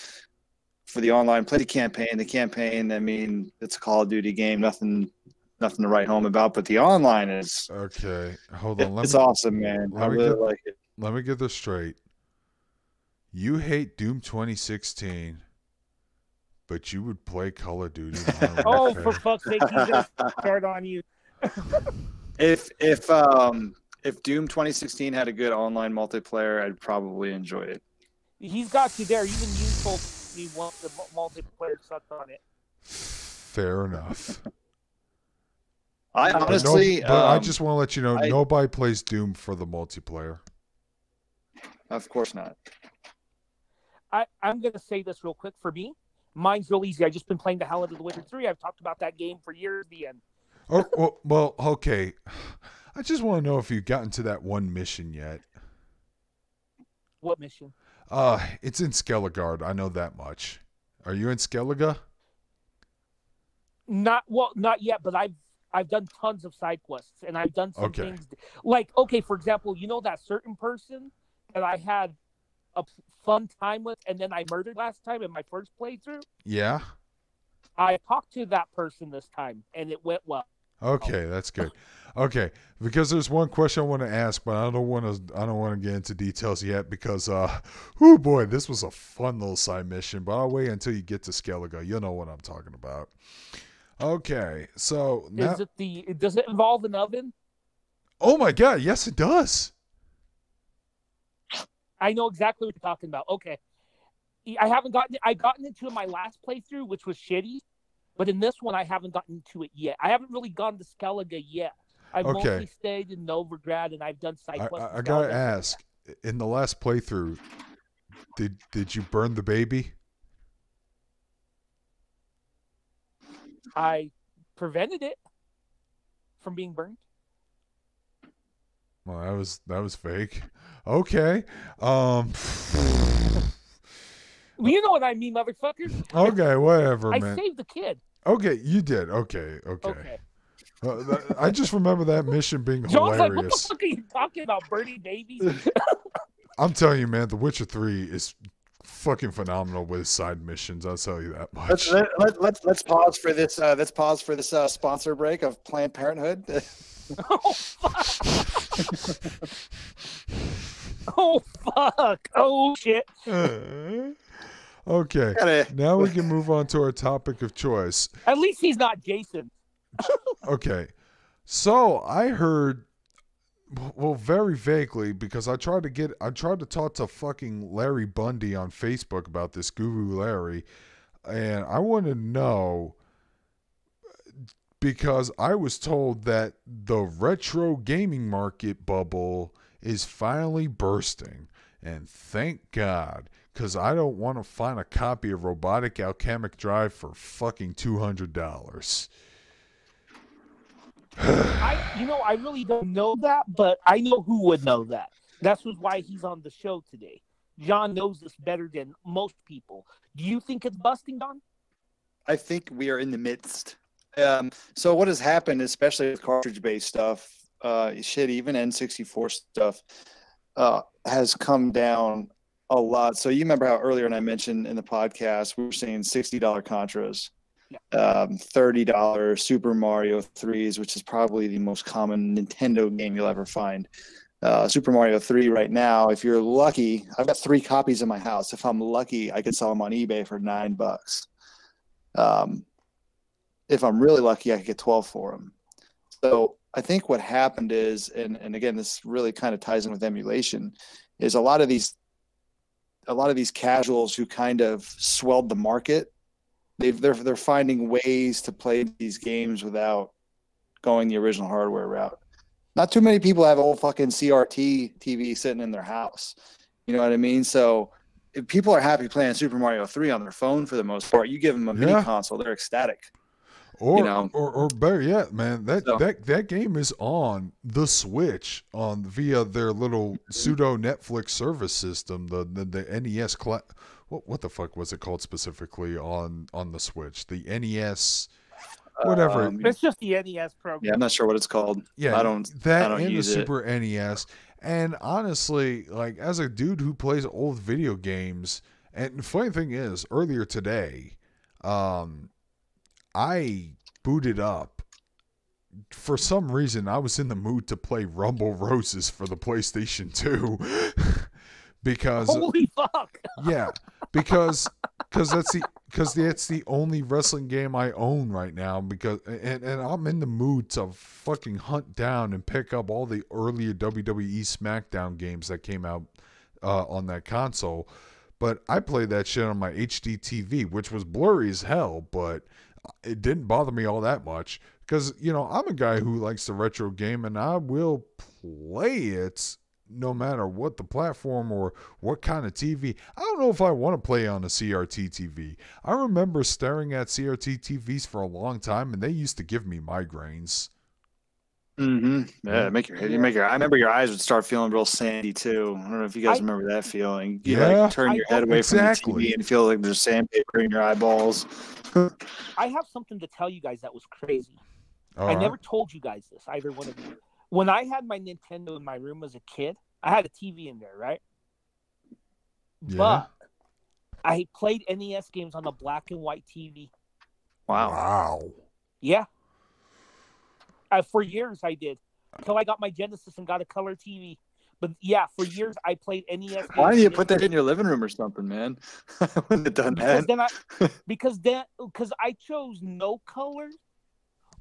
for the online. Played the campaign. I mean, it's a Call of Duty game, nothing to write home about, but the online is okay. Hold on, it's awesome, man. I really like it. Let me get this straight. You hate Doom 2016, but you would play Call of Duty. Oh, for fuck's sake! He's gonna start on you. If Doom 2016 had a good online multiplayer, I'd probably enjoy it. He's got you there. Even you told me once the multiplayer sucked on it. Fair enough. I honestly, I just want to let you know, nobody plays Doom for the multiplayer. Of course not. I'm going to say this real quick. For me, mine's real easy. I've just been playing the hell out of The Witcher 3. I've talked about that game for years. The end. Oh, well, okay. I just want to know if you've gotten to that one mission yet. What mission? It's in Skelligard. I know that much. Are you in Skellige? Not yet, but I've done tons of side quests, and I've done some things like, for example, you know that certain person that I had a fun time with, and then I murdered last time in my first playthrough. Yeah. I talked to that person this time, and it went well. Okay, that's good. Okay, because there's one question I want to ask, but I don't want to get into details yet because oh boy, this was a fun little side mission. But I'll wait until you get to Skellige. You'll know what I'm talking about. Okay, so now, does it involve an oven? Oh my god, yes it does. I know exactly what you're talking about. Okay, I haven't gotten it. I gotten into it in my last playthrough, which was shitty. But in this one, I haven't gotten to it yet. I haven't really gone to Skellige yet. I've mostly stayed in Novigrad, and I've done side quests. I gotta ask: in the last playthrough, did you burn the baby? I prevented it from being burned. Well, that was fake. Okay. Well, you know what I mean, motherfuckers. Okay, whatever, man. I saved the kid. Okay, you did. Okay. I just remember that mission being John's hilarious. Like, what the fuck are you talking about, birdie babies? I'm telling you, man, The Witcher 3 is fucking phenomenal with side missions. I'll tell you that much. Let's pause for this. Let's pause for this sponsor break of Planned Parenthood. Oh fuck! Oh fuck! Oh shit! Okay, now we can move on to our topic of choice. At least he's not Jason. Okay, so I heard, well, very vaguely, because I tried to talk to fucking Larry Bundy on Facebook about this, Guru Larry, and I want to know, because I was told that the retro gaming market bubble is finally bursting, and thank God. Because I don't want to find a copy of Robotic Alchemic Drive for fucking $200. I really don't know that, but I know who would know that. That's why he's on the show today. John knows this better than most people. Do you think it's busting, Don? I think we are in the midst. So what has happened, especially with cartridge-based stuff, shit, even N64 stuff, has come down a lot. So you remember how earlier, and I mentioned in the podcast, we were seeing $60 Contras, $30 Super Mario 3s, which is probably the most common Nintendo game you'll ever find. Super Mario 3 right now, if you're lucky, I've got 3 copies in my house. If I'm lucky, I could sell them on eBay for $9. If I'm really lucky, I could get 12 for them. So I think what happened is, and again, this really kind of ties in with emulation, is a lot of these casuals who kind of swelled the market, they're finding ways to play these games without going the original hardware route. Not too many people have old fucking CRT TV sitting in their house. You know what I mean? So if people are happy playing Super Mario 3 on their phone for the most part. You give them a mini console, they're ecstatic. Or, you know? or better yet, man, that game is on the Switch via their little pseudo Netflix service system, the NES. What the fuck was it called specifically on the Switch? The NES, whatever. It's just the NES program. Yeah, I'm not sure what it's called. Yeah, I don't use the Super NES. And honestly, like as a dude who plays old video games, and the funny thing is, earlier today, I booted up. For some reason, I was in the mood to play Rumble Roses for the PlayStation 2 because holy fuck. Yeah, because that's the only wrestling game I own right now, because and I'm in the mood to fucking hunt down and pick up all the earlier WWE SmackDown games that came out on that console. But I played that shit on my HD TV, which was blurry as hell, but it didn't bother me all that much Because, you know, I'm a guy who likes the retro game, and I will play it no matter what the platform or what kind of TV. I don't know if I want to play on a CRT TV. I remember staring at CRT TVs for a long time, and they used to give me migraines. Mm-hmm. Yeah, make your I remember your eyes would start feeling real sandy too. I don't know if you guys remember that feeling. You like turn your head away from the TV and feel like there's sandpaper in your eyeballs. I have something to tell you guys that was crazy. I never told you guys this, either one of you. When I had my Nintendo in my room as a kid, I had a TV in there, right? Yeah. But I played NES games on a black and white TV. Wow. Yeah. For years I did, until I got my Genesis and got a color TV. But yeah, for years I played NES. Why didn't you put that in your living room or something, man? I wouldn't have done that. Because I chose no color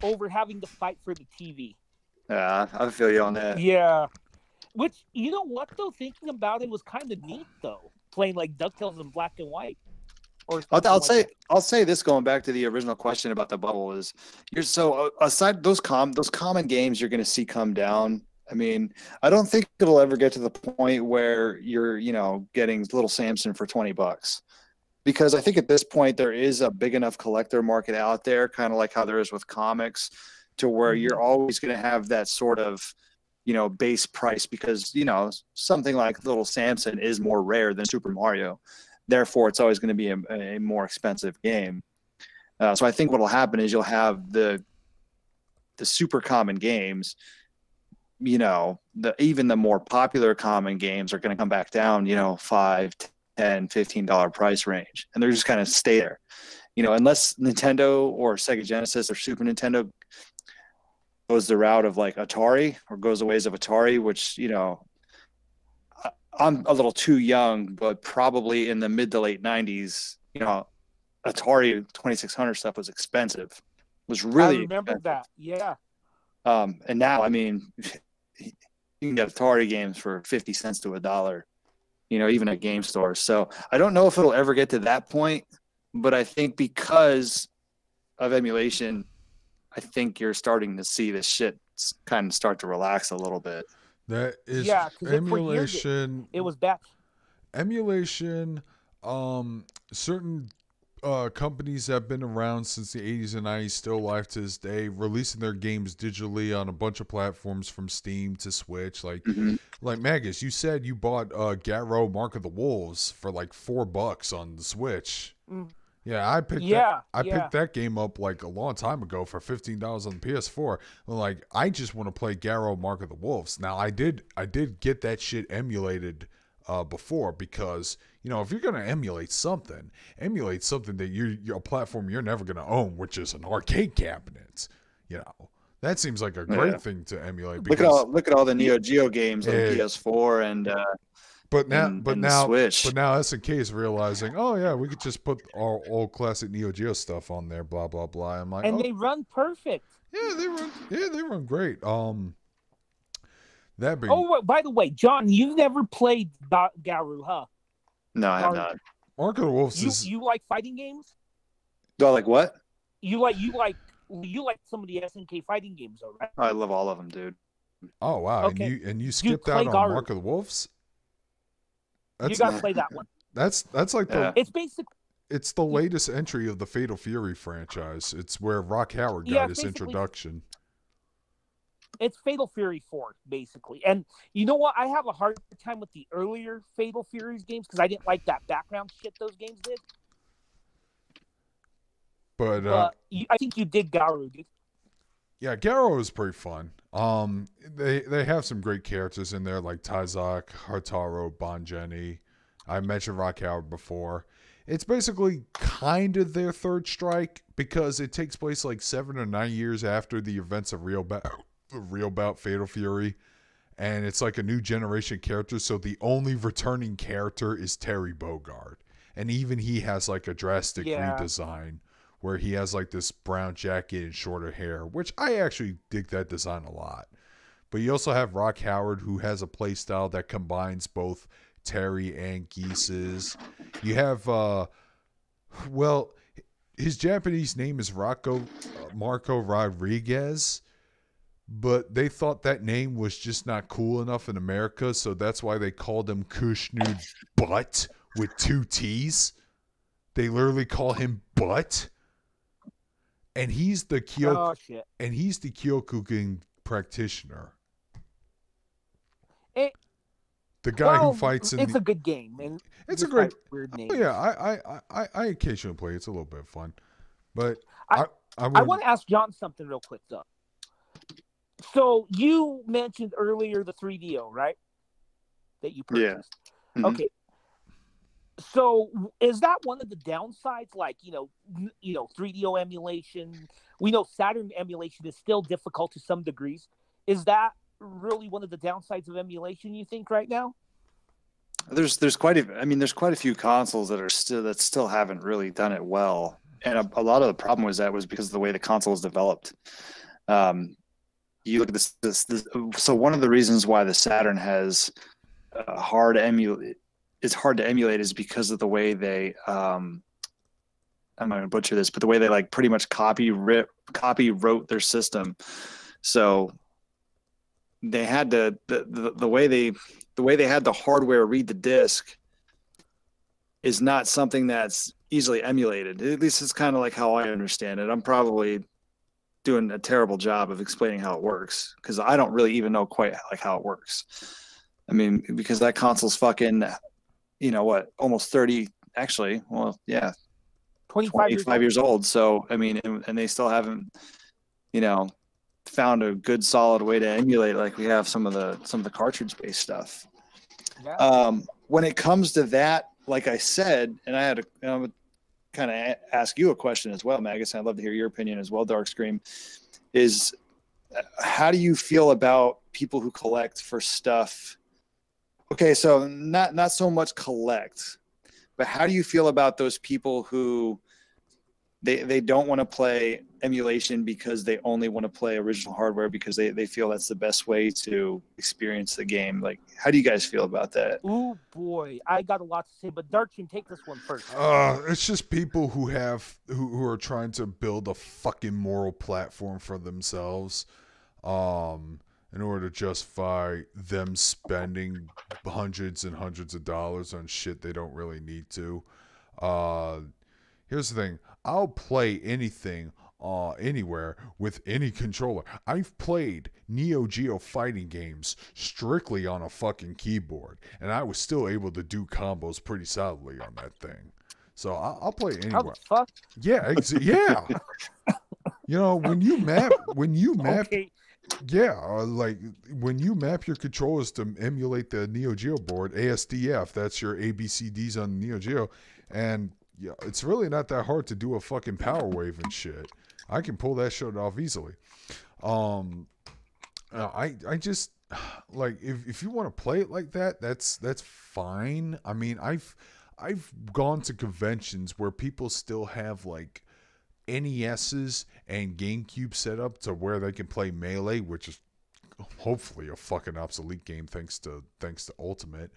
over having to fight for the TV. Yeah, I feel you on that. Yeah. Which, you know what though? Thinking about it was kind of neat though, playing like DuckTales in black and white. I'll say this, going back to the original question about the bubble, is you're so aside those common games you're going to see come down. I mean, I don't think it'll ever get to the point where you're, you know, getting Little Samson for $20, because I think at this point there is a big enough collector market out there, kind of like how there is with comics, to where you're always going to have that sort of, you know, base price, because, you know, something like Little Samson is more rare than Super Mario. Therefore, it's always going to be a more expensive game. So I think what will happen is you'll have the super common games. You know, even the more popular common games are going to come back down, you know, $5, $10, $15 price range. And they're just kind of stay there. You know, unless Nintendo or Sega Genesis or Super Nintendo goes the route of like Atari, or goes the ways of Atari, which, you know, I'm a little too young, but probably in the mid to late 90s, you know, Atari 2600 stuff was expensive. I remember that. Yeah. And now, I mean, you can get Atari games for 50 cents to $1, you know, even at game stores. So I don't know if it'll ever get to that point, but I think because of emulation, I think you're starting to see this shit kind of start to relax a little bit. That is, yeah, emulation. It was back. Emulation. Certain companies that have been around since the 80s and 90s, still live to this day, releasing their games digitally on a bunch of platforms, from Steam to Switch. Like Magus, you said you bought Gatro Mark of the Wolves for like $4 on the Switch. Yeah, I picked that game up like a long time ago for $15 on the PS4. Like, I just want to play Gatro Mark of the Wolves. Now, I did get that shit emulated before, because, you know, if you're gonna emulate something that you're a platform you're never gonna own, which is an arcade cabinet. You know, that seems like a great thing to emulate. Because look at all the Neo Geo games on PS4 and. But now SNK is realizing, oh yeah, we could just put our old classic Neo Geo stuff on there, blah blah blah. I'm like, they run perfect. Yeah, they run great. That being. Oh, by the way, John, you've never played Garu, huh? No, I have not. Mark of the Wolves. You like fighting games? Do I like what? You like some of the SNK fighting games, though, right? I love all of them, dude. Oh wow, okay. and you skipped out on Garu. Mark of the Wolves? That's, you gotta play that one. That's like it's the latest entry of the Fatal Fury franchise. It's where Rock Howard got his introduction. It's Fatal Fury 4, basically. And you know what? I have a hard time with the earlier Fatal Furies games because I didn't like that background shit those games did. But I think you did Garu, dude. Yeah, Garu is pretty fun. They have some great characters in there, like Taizak, Hartaro, Bonjeni. I mentioned Rock Howard before. It's basically kind of their Third Strike, because it takes place like 7 or 9 years after the events of Real Bout Fatal Fury, and it's like a new generation character. So the only returning character is Terry Bogard, and even he has like a drastic redesign, where he has like this brown jacket and shorter hair, which I actually dig that design a lot. But you also have Rock Howard, who has a play style that combines both Terry and Geese's. You have, well, his Japanese name is Marco Rodriguez, but they thought that name was just not cool enough in America, so that's why they called him Kushnu Butt with 2 T's. They literally call him Butt. And he's the Kyokugen practitioner. The guy who fights in a good game, and it's a great weird name. Oh, yeah, I occasionally play. It's a little bit of fun, but I want to ask John something real quick though. So you mentioned earlier the 3DO, right? That you purchased. Yeah. Mm-hmm. Okay. So is that one of the downsides? Like, you know, 3DO emulation. We know Saturn emulation is still difficult to some degrees. Is that really one of the downsides of emulation, you think, right now? There's quite a few consoles that are still haven't really done it well, and a lot of the problem was because of the way the console is developed. You look at this. So one of the reasons why the Saturn has hard to emulate is because of the way they I'm not gonna butcher this, but the way they like pretty much copy wrote their system. So they had to the way they had the hardware read the disc is not something that's easily emulated. At least it's kind of like how I understand it. I'm probably doing a terrible job of explaining how it works, because I don't really even know quite like how it works. I mean, because that console's fucking, you know what, almost 30, actually. Well, yeah, 25 years old. So I mean, and they still haven't, you know, found a good solid way to emulate like we have some of the cartridge based stuff. Yeah. When it comes to that, like I said, and I would kind of ask you a question as well, Magus, and I'd love to hear your opinion as well, Dark Scream, is how do you feel about people who collect for stuff? Okay, so not so much collect, but how do you feel about those people who they don't want to play emulation because they only want to play original hardware because they feel that's the best way to experience the game? Like, how do you guys feel about that? Oh boy, I got a lot to say, but Dark, you take this one first. It's just people who have who are trying to build a fucking moral platform for themselves, in order to justify them spending hundreds and hundreds of dollars on shit they don't really need to. Here's the thing. I'll play anything, anywhere, with any controller. I've played Neo Geo fighting games strictly on a fucking keyboard, and I was still able to do combos pretty solidly on that thing. So I'll play anywhere. Oh, fuck. Yeah, yeah. You know, when you map, okay. Yeah, like when you map your controllers to emulate the Neo Geo board, ASDF, that's your ABCDs on the Neo Geo, and yeah, it's really not that hard to do a fucking power wave and shit. I can pull that shit off easily. I just like, if you want to play it like that, that's fine. I mean, I've gone to conventions where people still have like NESs and GameCube set up to where they can play Melee, which is hopefully a fucking obsolete game thanks to Ultimate.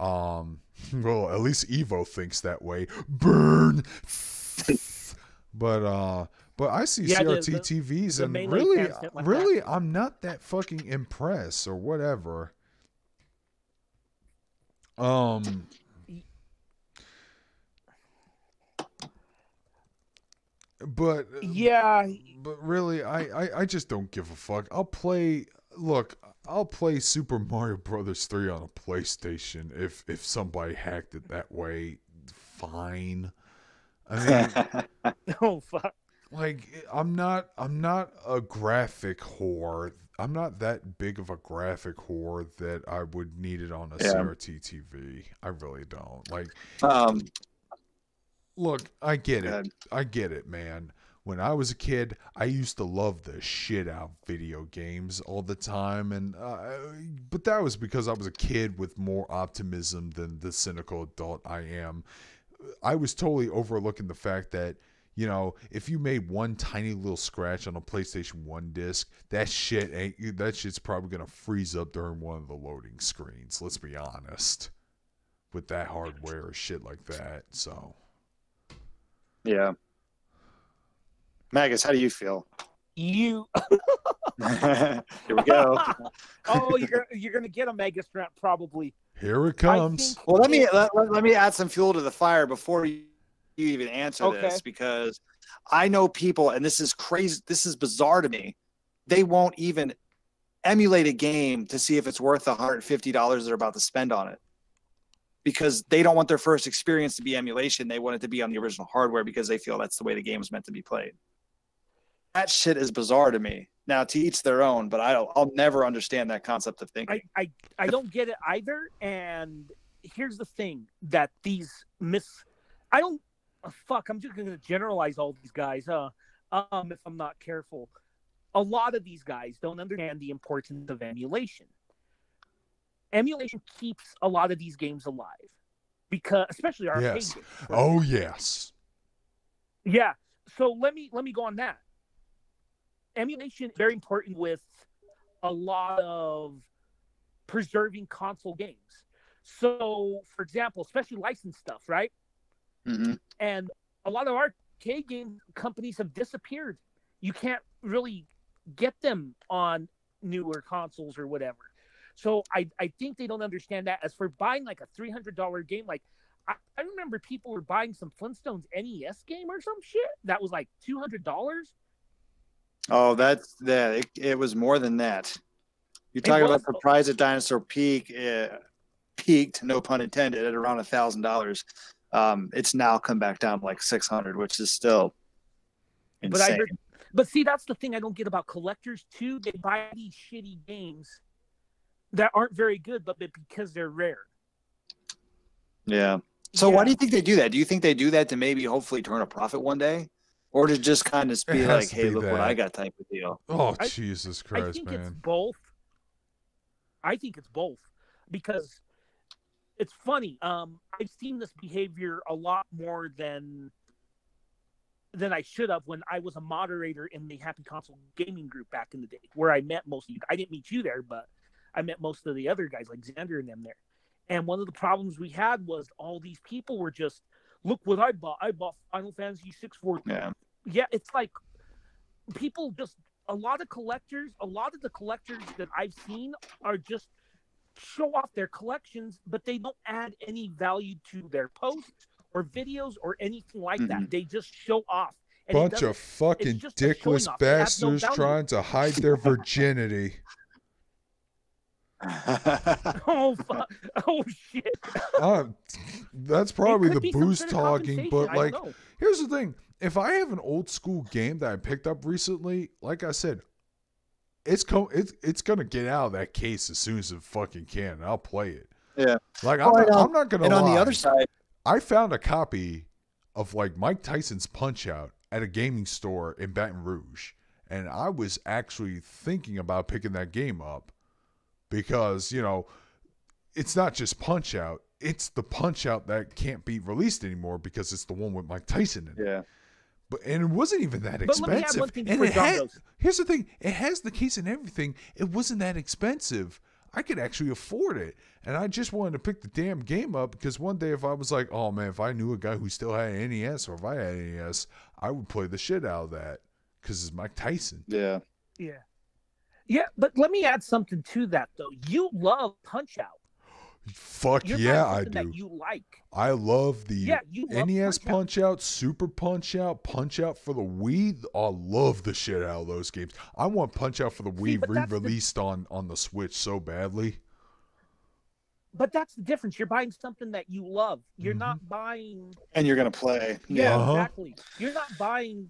Well, at least Evo thinks that way. Burn. But I see, yeah, CRT TVs, and really I'm not that fucking impressed or whatever. But really, I just don't give a fuck. I'll play Super Mario Brothers 3 on a PlayStation if somebody hacked it that way. Fine. I mean, oh fuck! Like, I'm not a graphic whore. I'm not that big of a graphic whore that I would need it on a CRT TV. I really don't. Like, look, I get it. I get it, man. When I was a kid, I used to love the shit out of video games all the time, and but that was because I was a kid with more optimism than the cynical adult I am. I was totally overlooking the fact that, you know, if you made one tiny little scratch on a PlayStation 1 disc, that shit's probably gonna freeze up during one of the loading screens. Let's be honest, with that hardware or shit like that. So, yeah. Magus, how do you feel? Here we go. Oh, you're gonna get a Magus rant probably. Here it comes. Well, let me add some fuel to the fire before you even answer this, because I know people, and this is crazy. This is bizarre to me. They won't even emulate a game to see if it's worth the $150 they're about to spend on it, because they don't want their first experience to be emulation. They want it to be on the original hardware because they feel that's the way the game is meant to be played. That shit is bizarre to me. Now, to each their own, but I'll never understand that concept of thinking. I don't get it either. And here's the thing that these I'm just going to generalize all these guys if I'm not careful. A lot of these guys don't understand the importance of emulation. Emulation keeps a lot of these games alive, because especially arcade games, right? Oh yes. Yeah. So let me go on that. Emulation is very important with a lot of preserving console games. So, for example, especially licensed stuff, right? Mm-hmm. And a lot of arcade game companies have disappeared. You can't really get them on newer consoles or whatever. So I think they don't understand that. As for buying like a $300 game, like I remember people were buying some Flintstones NES game or some shit that was like $200. Oh, that's that. It was more than that. You're talking about the prize at Dinosaur Peak peaked, no pun intended, at around $1,000. It's now come back down to like $600, which is still insane. But see, that's the thing I don't get about collectors too. They buy these shitty games that aren't very good, but because they're rare. Yeah. So why do you think they do that? Do you think they do that to maybe hopefully turn a profit one day? Or to just kind of be like, hey, look what I got type of deal. Oh, Jesus Christ, man. I think it's both. I think it's both. Because it's funny. I've seen this behavior a lot more than I should have when I was a moderator in the Happy Console Gaming group back in the day, where I met most of you. I didn't meet you there, but I met most of the other guys, like Xander and them there. And one of the problems we had was all these people were just, look what I bought. I bought Final Fantasy 6 for Yeah, it's like people just, a lot of the collectors that I've seen are just show off their collections, but they don't add any value to their posts or videos or anything like that. They just show off. And bunch of fucking dickless bastards trying to hide their virginity. Oh fuck. Oh shit. That's probably the booze talking, but like here's the thing. If I have an old school game that I picked up recently, like I said, it's gonna get out of that case as soon as it fucking can, and I'll play it. Yeah. Like I'm not gonna lie. On the other side, I found a copy of like Mike Tyson's Punch Out at a gaming store in Baton Rouge, and I was actually thinking about picking that game up. Because, you know, it's not just Punch-Out. It's the Punch-Out that can't be released anymore because it's the one with Mike Tyson in it. Yeah. And it wasn't even that expensive. Here's the thing. It has the case and everything. It wasn't that expensive. I could actually afford it. And I just wanted to pick the damn game up because one day if I was like, oh, man, if I knew a guy who still had an NES or if I had an NES, I would play the shit out of that because it's Mike Tyson. Yeah. Yeah. Yeah, but let me add something to that though. You love Punch-Out. Fuck yeah, I do. That you like. I love the NES Punch-Out, Super Punch-Out, Punch-Out for the Wii. I love the shit out of those games. I want Punch-Out for the Wii re-released on the Switch so badly. But that's the difference. You're buying something that you love. You're not buying. And you're gonna play. Yeah, exactly. You're not buying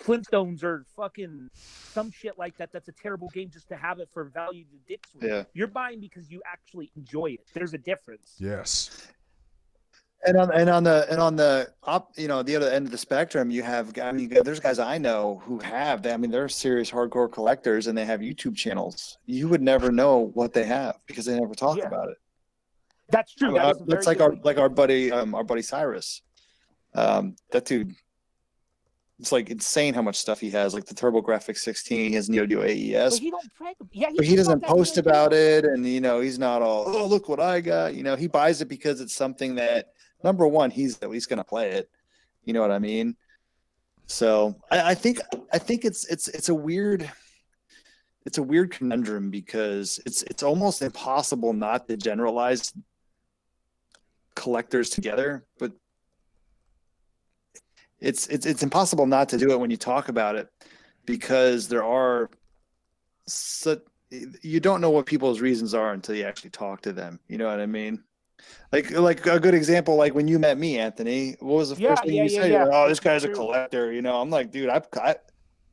Flintstones or fucking some shit like that. That's a terrible game just to have it for value to dicks with. Yeah. You're buying because you actually enjoy it. There's a difference. Yes. And on the you know, the other end of the spectrum, you have there's guys I know who have they're serious hardcore collectors and they have YouTube channels. You would never know what they have because they never talk about it. That's true. That's like our buddy Cyrus. That dude, it's like insane how much stuff he has. Like the TurboGrafx-16, he has Neo Geo AES. But he doesn't post about it, and you know he's not all, oh look what I got. You know he buys it because it's something that number one he's at least gonna play it. You know what I mean? So I think it's a weird conundrum, because it's almost impossible not to generalize collectors together, but it's impossible not to do it when you talk about it, because there are such, you don't know what people's reasons are until you actually talk to them. You know what I mean? Like a good example, like when you met me, Anthony, what was the first thing you said? Yeah. Like, oh, this guy's a collector. You know, I'm like, dude, I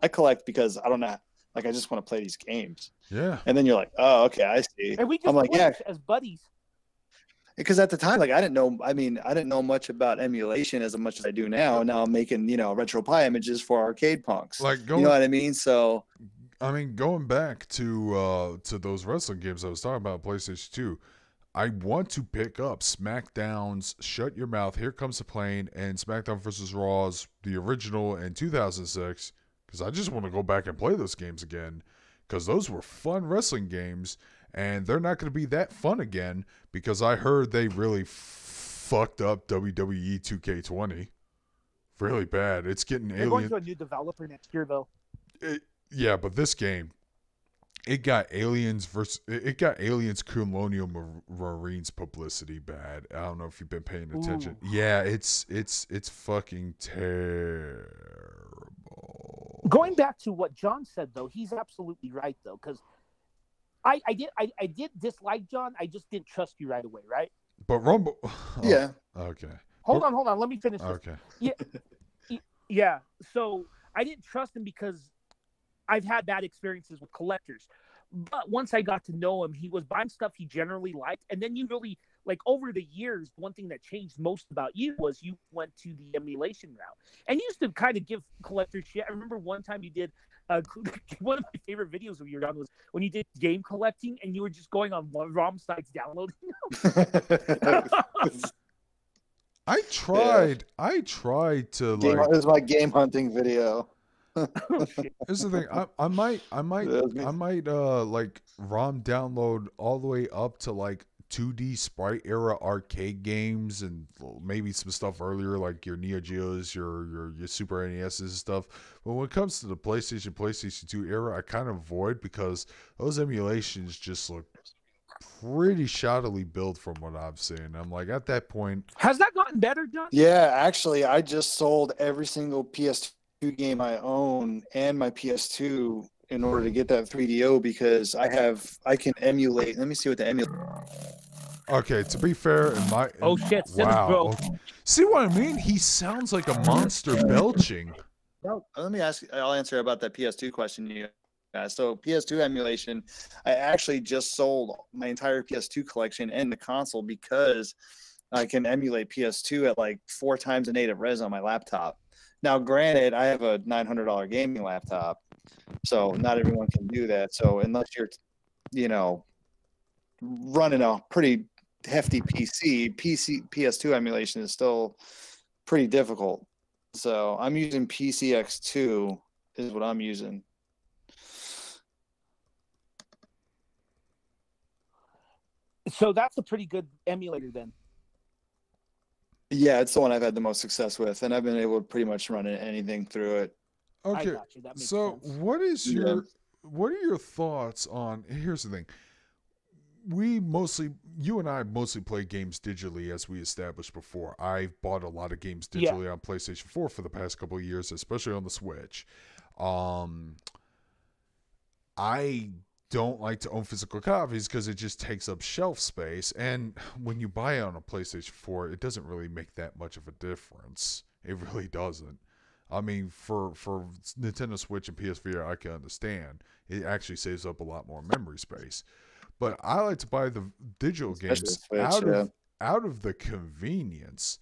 collect because I don't know. Like, I just want to play these games. Yeah. And then you're like, oh, okay, I see. And we just, I'm like, yeah, as buddies. Because at the time, like, I didn't know much about emulation as much as I do now. And now I'm making, you know, RetroPie images for arcade punks. Like, you know what I mean? So, I mean, going back to those wrestling games I was talking about, PlayStation 2, I want to pick up SmackDown's Shut Your Mouth, Here Comes the Plane, and SmackDown vs. Raw's, the original in 2006, because I just want to go back and play those games again, because those were fun wrestling games, and they're not going to be that fun again, because I heard they really fucked up WWE 2K20 really bad. It's getting alien. They're going to a new developer next year, though. Yeah, but this game, it got Aliens Colonial Marines publicity bad. I don't know if you've been paying attention. Ooh. Yeah, it's fucking terrible. Going back to what John said, though, he's absolutely right, though, because I did dislike John. I just didn't trust you right away, right? But Rumble, yeah. Okay. Hold on. Let me finish this. Okay. Yeah. So I didn't trust him because I've had bad experiences with collectors, but once I got to know him, he was buying stuff he generally liked. And then you really, like, over the years, one thing that changed most about you was you went to the emulation route, and you used to kind of give collectors shit. I remember one time you did one of my favorite videos of you were done was when you did game collecting and you were just going on ROM sites downloading them. I tried to it was my game hunting video. Here's the thing. I might like ROM download all the way up to like 2D sprite era arcade games, and maybe some stuff earlier, like your Neo Geos, your Super NES's and stuff. But when it comes to the PlayStation 2 era, I kind of avoid, because those emulations just look pretty shoddily built from what I've seen. I'm like, at that point, has that gotten better, John? Yeah, actually, I just sold every single PS2 game I own and my PS2 in order to get that 3DO, because I can emulate. Let me see what the emulator. Okay, to be fair, oh shit! Wow. Okay. See what I mean? He sounds like a monster belching. Well, let me ask. I'll answer about that PS2 question you asked. So PS2 emulation, I actually just sold my entire PS2 collection and the console, because I can emulate PS2 at like 4 times the native res on my laptop. Now, granted, I have a $900 gaming laptop, so not everyone can do that. So unless you're, you know, running a pretty hefty PC, PS2 emulation is still pretty difficult. So I'm using PCX2 is what I'm using. So that's a pretty good emulator then. Yeah, it's the one I've had the most success with, and I've been able to pretty much run anything through it. Okay, I got you. That makes sense. What are your thoughts on? Here's the thing: you and I mostly play games digitally, as we established before. I've bought a lot of games digitally on PlayStation 4 for the past couple of years, especially on the Switch. I don't like to own physical copies because it just takes up shelf space, and when you buy it on a PlayStation 4, it doesn't really make that much of a difference. It really doesn't. I mean, for Nintendo Switch and PSVR, I can understand. It actually saves up a lot more memory space. But I like to buy the digital games out of the convenience.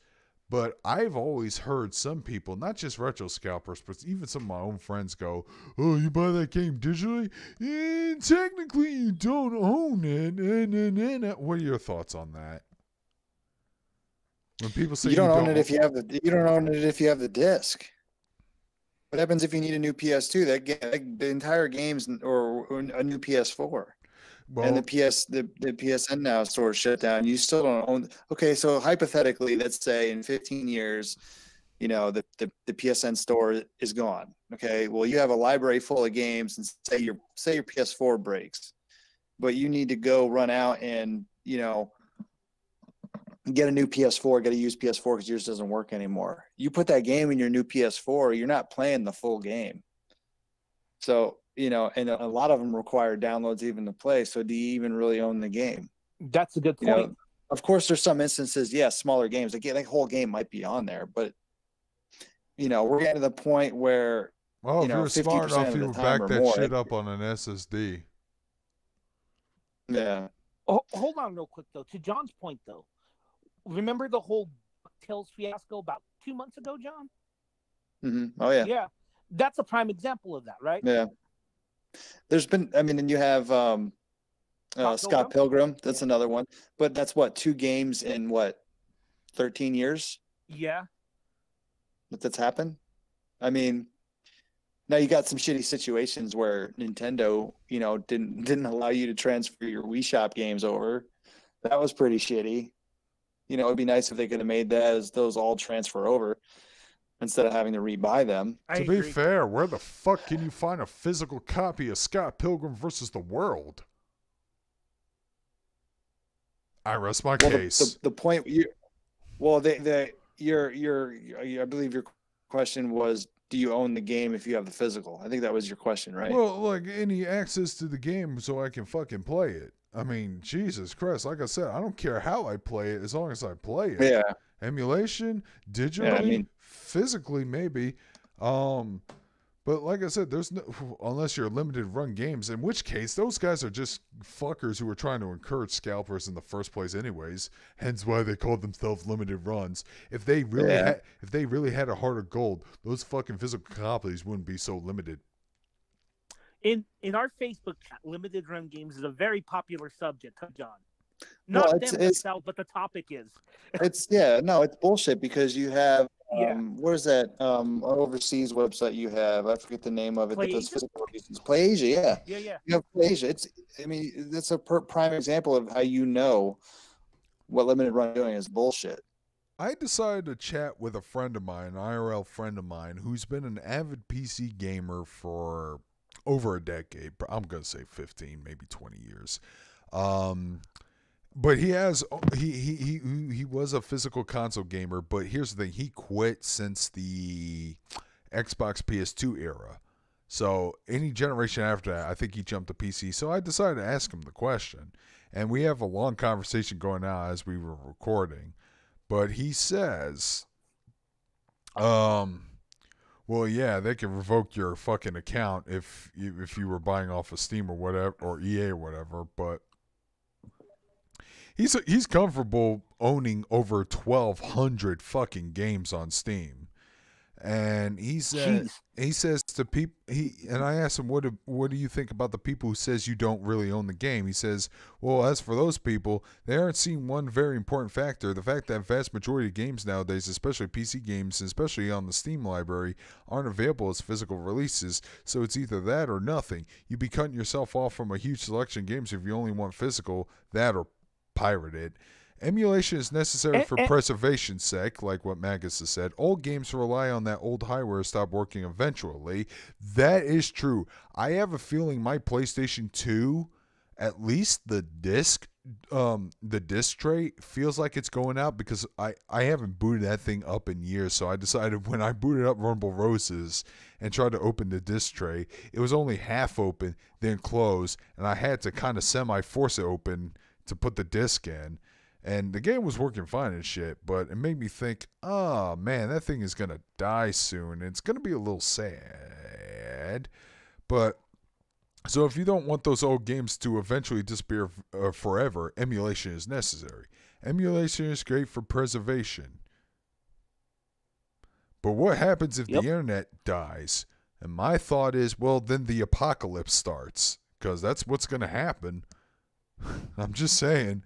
But I've always heard some people, not just retro scalpers, but even some of my own friends go, oh, you buy that game digitally? And technically you don't own it. What are your thoughts on that? When people say you don't own it if you have the disc. What happens if you need a new PS2? The entire game's or a new PS4. Well, and the PSN Now store shut down. You still don't own. Okay, so hypothetically, let's say in 15 years, you know, the PSN store is gone. Okay, well, you have a library full of games, and say your PS4 breaks, but you need to go run out and, you know, get a new PS4, get a used PS4 because yours doesn't work anymore. You put that game in your new PS4, you're not playing the full game. So, you know, and a lot of them require downloads even to play. So do you even really own the game? That's a good point. You know, of course, there's some instances, yes, yeah, smaller games, like the whole game might be on there, but, you know, we're getting to the point where, well, you know, if you were smart enough, you would back that shit up on an SSD. Yeah. Oh, hold on real quick, though. To John's point, though, remember the whole Tales fiasco about 2 months ago, John? Mm-hmm. Oh, yeah. Yeah. That's a prime example of that, right? Yeah. There's been, I mean, and you have Scott Pilgrim. That's another one. But that's what, 2 games in what, 13 years? Yeah. That's happened. I mean, now you got some shitty situations where Nintendo, you know, didn't allow you to transfer your Wii Shop games over. That was pretty shitty. You know, it'd be nice if they could have made that as those all transfer over instead of having to rebuy them. To be fair, where the fuck can you find a physical copy of Scott Pilgrim versus the World? I rest my case. The point, I believe your question was, do you own the game if you have the physical? I think that was your question, right? Well, like, any access to the game so I can fucking play it. I mean, Jesus Christ, like I said, I don't care how I play it as long as I play it. Yeah. Emulation, digitally, yeah, I mean, physically maybe. But like I said, there's no, unless you're limited run games, in which case those guys are just fuckers who were trying to encourage scalpers in the first place anyways, hence why they called themselves limited runs. If they really had a heart of gold, those fucking physical copies wouldn't be so limited. In our Facebook chat, limited run games is a very popular subject, huh, John? Not them, but the topic is. It's bullshit because you have, where's that overseas website you have? I forget the name of it. PlayAsia, yeah. Yeah, yeah. You have PlayAsia. I mean, that's a prime example of how you know what limited run doing is bullshit. I decided to chat with a friend of mine, an IRL friend of mine, who's been an avid PC gamer for over a decade, I'm gonna say 15, maybe 20 years, but he was a physical console gamer. But here's the thing: he quit since the Xbox PS2 era. So any generation after that, I think he jumped to PC. So I decided to ask him the question, and we have a long conversation going now as we were recording. But he says, well, yeah, they can revoke your fucking account if you were buying off of Steam or whatever, or EA or whatever. But he's comfortable owning over 1,200 fucking games on Steam, and he says to people. And I asked him, what do you think about the people who says you don't really own the game? He says, well, as for those people, they aren't seeing one very important factor: the fact that vast majority of games nowadays, especially PC games, especially on the Steam library, aren't available as physical releases. So it's either that or nothing. You'd be cutting yourself off from a huge selection of games if you only want physical, that or pirate it. Emulation is necessary for preservation's sake, like what Magus has said. Old games rely on that old hardware to stop working eventually. That is true. I have a feeling my PlayStation 2, at least the disc tray, feels like it's going out because I haven't booted that thing up in years. So I decided when I booted up Rumble Roses and tried to open the disc tray, it was only half open, then closed, and I had to kind of semi-force it open to put the disc in. And the game was working fine and shit, but it made me think, oh, man, that thing is going to die soon. It's going to be a little sad. But so if you don't want those old games to eventually disappear forever, emulation is necessary. Emulation is great for preservation. But what happens if the internet dies? And my thought is, well, then the apocalypse starts, because that's what's going to happen. I'm just saying.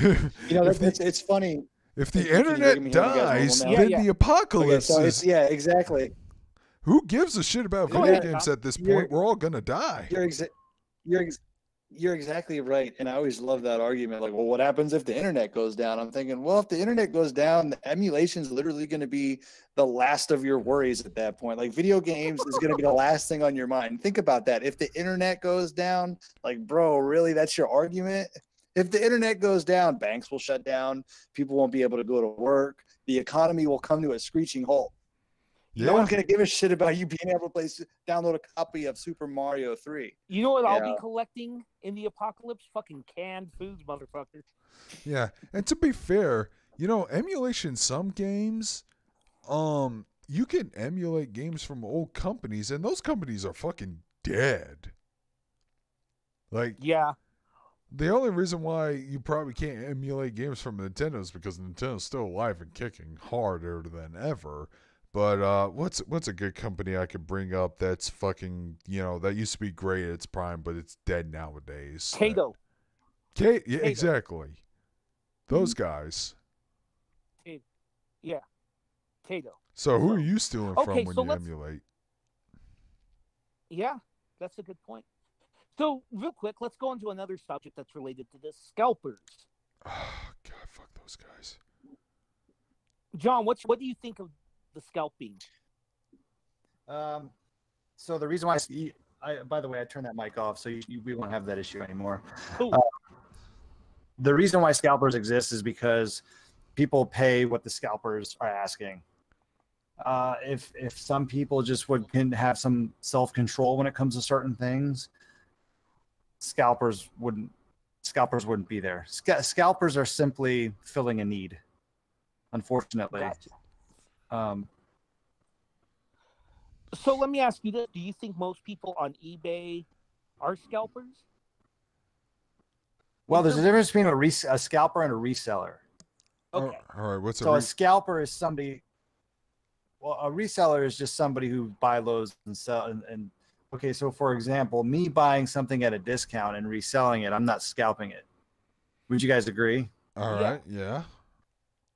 You know, it's funny. If the internet dies, then the apocalypse. Okay, so yeah, exactly. Who gives a shit about video games at this point? We're all gonna die. You're ex You're exactly right. And I always love that argument. Like, well, what happens if the internet goes down? I'm thinking, well, if the internet goes down, the emulation is literally going to be the last of your worries at that point. Like, video games is going to be the last thing on your mind. Think about that. If the internet goes down, like, bro, really, that's your argument? If the internet goes down, banks will shut down. People won't be able to go to work. The economy will come to a screeching halt. Yeah. No one's going to give a shit about you being able to download a copy of Super Mario 3. You know what I'll be collecting in the apocalypse? Fucking canned foods, motherfucker. Yeah, and to be fair, you know, emulation, some games, you can emulate games from old companies, and those companies are fucking dead. Like, yeah. The only reason why you probably can't emulate games from Nintendo is because Nintendo's still alive and kicking harder than ever. But what's a good company I could bring up that's fucking, you know, that used to be great at its prime, but it's dead nowadays? Kago. Yeah, Kago. Exactly. Those guys. Yeah. Kago. So who are you stealing from when you emulate? Yeah, that's a good point. So real quick, let's go into another subject that's related to this. Scalpers. Oh, God, fuck those guys. John, what do you think of the scalping? So the reason why I by the way, I turned that mic off, so we won't have that issue anymore. The reason why scalpers exist is because people pay what the scalpers are asking. If some people just can have some self-control when it comes to certain things, scalpers wouldn't be there. Scalpers are simply filling a need, unfortunately. Gotcha. So let me ask you this. Do you think most people on eBay are scalpers? Well, there's a difference between a scalper and a reseller. Okay. All right. So a scalper is somebody... Well, a reseller is just somebody who buy lows and sell. And okay, so for example, me buying something at a discount and reselling it, I'm not scalping it. Would you guys agree? All right. Yeah.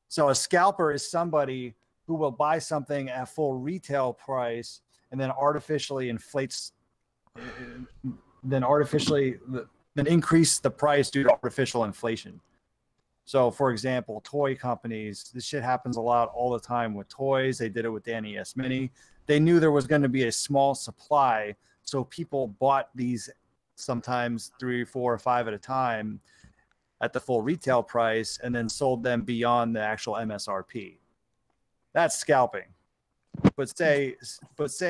So a scalper is somebody who will buy something at full retail price and then artificially increase the price due to artificial inflation. So for example, toy companies, this shit happens a lot all the time with toys. They did it with the NES Mini. They knew there was going to be a small supply, so people bought these sometimes 3, 4, or 5 at a time at the full retail price and then sold them beyond the actual MSRP. That's scalping. But say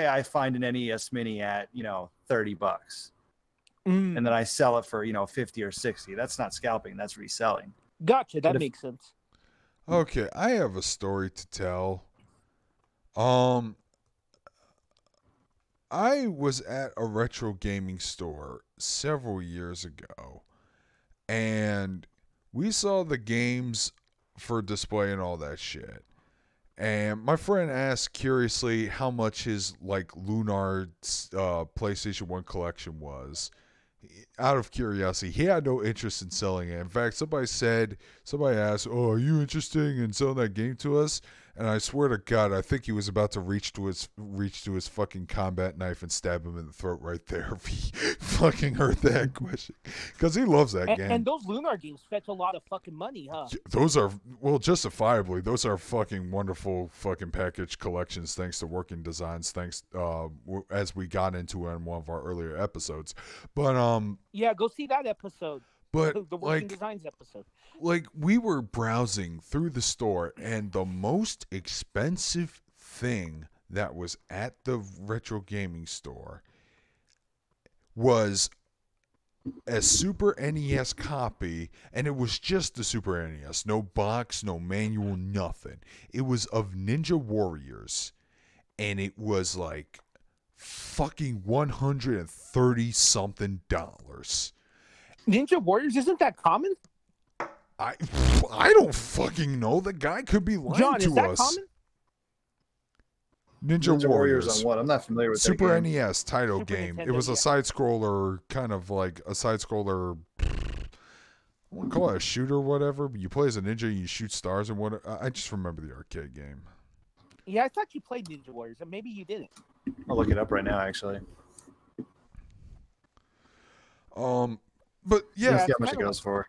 I find an NES Mini at, you know, $30, and then I sell it for, you know, 50 or 60. That's not scalping. That's reselling. Gotcha. That makes sense. Okay, I have a story to tell. I was at a retro gaming store several years ago, and we saw the games for display and all that shit. And my friend asked curiously how much his, like, Lunar PlayStation 1 collection was. Out of curiosity, he had no interest in selling it. In fact, somebody asked, "Oh, are you interested in selling that game to us?" And I swear to God, I think he was about to reach to his fucking combat knife and stab him in the throat right there if he fucking heard that question, because he loves that game. And those Lunar games fetch a lot of fucking money, huh? Those are, well, justifiably, those are fucking wonderful fucking package collections, thanks to Working Designs, thanks as we got into it in one of our earlier episodes. But yeah, go see that episode. But the Working Designs episode. Like, we were browsing through the store, and the most expensive thing that was at the retro gaming store was a Super NES copy, and it was just the Super NES. No box, no manual, nothing. It was of Ninja Warriors, and it was like fucking $130-something. Ninja Warriors, isn't that common? I don't fucking know. The guy could be lying to us. John, is that common? Ninja Warriors on what? I'm not familiar with Super that game. NES title Super game. Nintendo, it was a side-scroller, kind of like a side-scroller... I wouldn't call it a shooter or whatever, but you play as a ninja and you shoot stars and whatever. I just remember the arcade game. Yeah, I thought you played Ninja Warriors, and maybe you didn't. I'll look it up right now, actually. But yeah, see how much it goes for.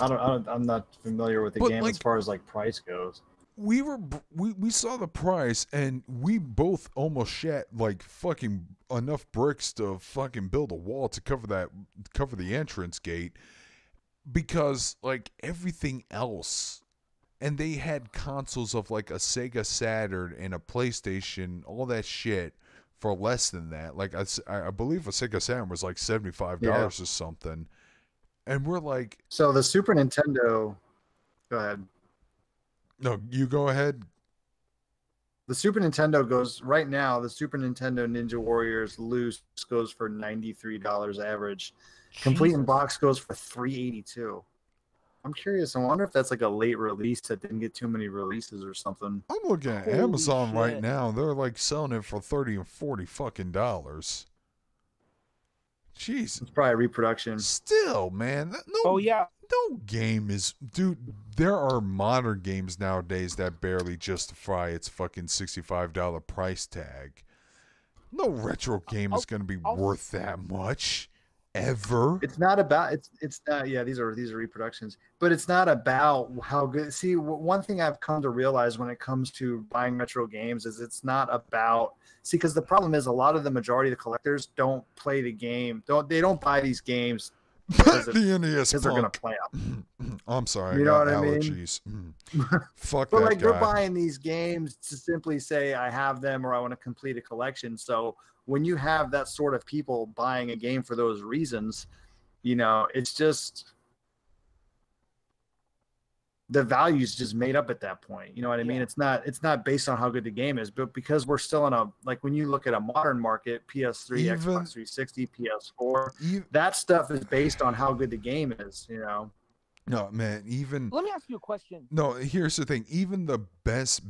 I'm not familiar with the game as far as like price goes. We saw the price and we both almost shat like fucking enough bricks to fucking build a wall to cover the entrance gate, because like everything else, and they had consoles of like a Sega Saturn and a PlayStation, all that shit for less than that. Like I believe a Sega Saturn was like $75 or something, and we're like, so the Super Nintendo, go ahead. No, you go ahead. The Super Nintendo goes right now. The Super Nintendo Ninja Warriors loose goes for $93 average. Jesus. Complete in box goes for $382. I'm curious. I wonder if that's like a late release that didn't get too many releases or something. I'm looking at Amazon right now. They're like selling it for $30 and $40 fucking dollars. Jeez, it's probably a reproduction. Still, man. No. Oh yeah. No game is, dude, there are modern games nowadays that barely justify its fucking $65 price tag. No retro game is going to be worth that much ever. It's not about, it's not, yeah, these are reproductions, but it's not about how good. See, one thing I've come to realize when it comes to buying retro games is it's not about, see, because the problem is a lot of the majority of the collectors don't play the game. They don't buy these games. Because the NES they're gonna play them. I'm sorry, you know what I mean? Fuck that. But like, you're buying these games to simply say I have them or I want to complete a collection. So when you have that sort of people buying a game for those reasons, you know, it's just the value's just made up at that point. You know what I mean? It's not based on how good the game is, but because we're still in a, like when you look at a modern market, PS3, even, Xbox 360, PS4, that stuff is based on how good the game is, you know? No, man, even... Let me ask you a question. No, here's the thing. Even the best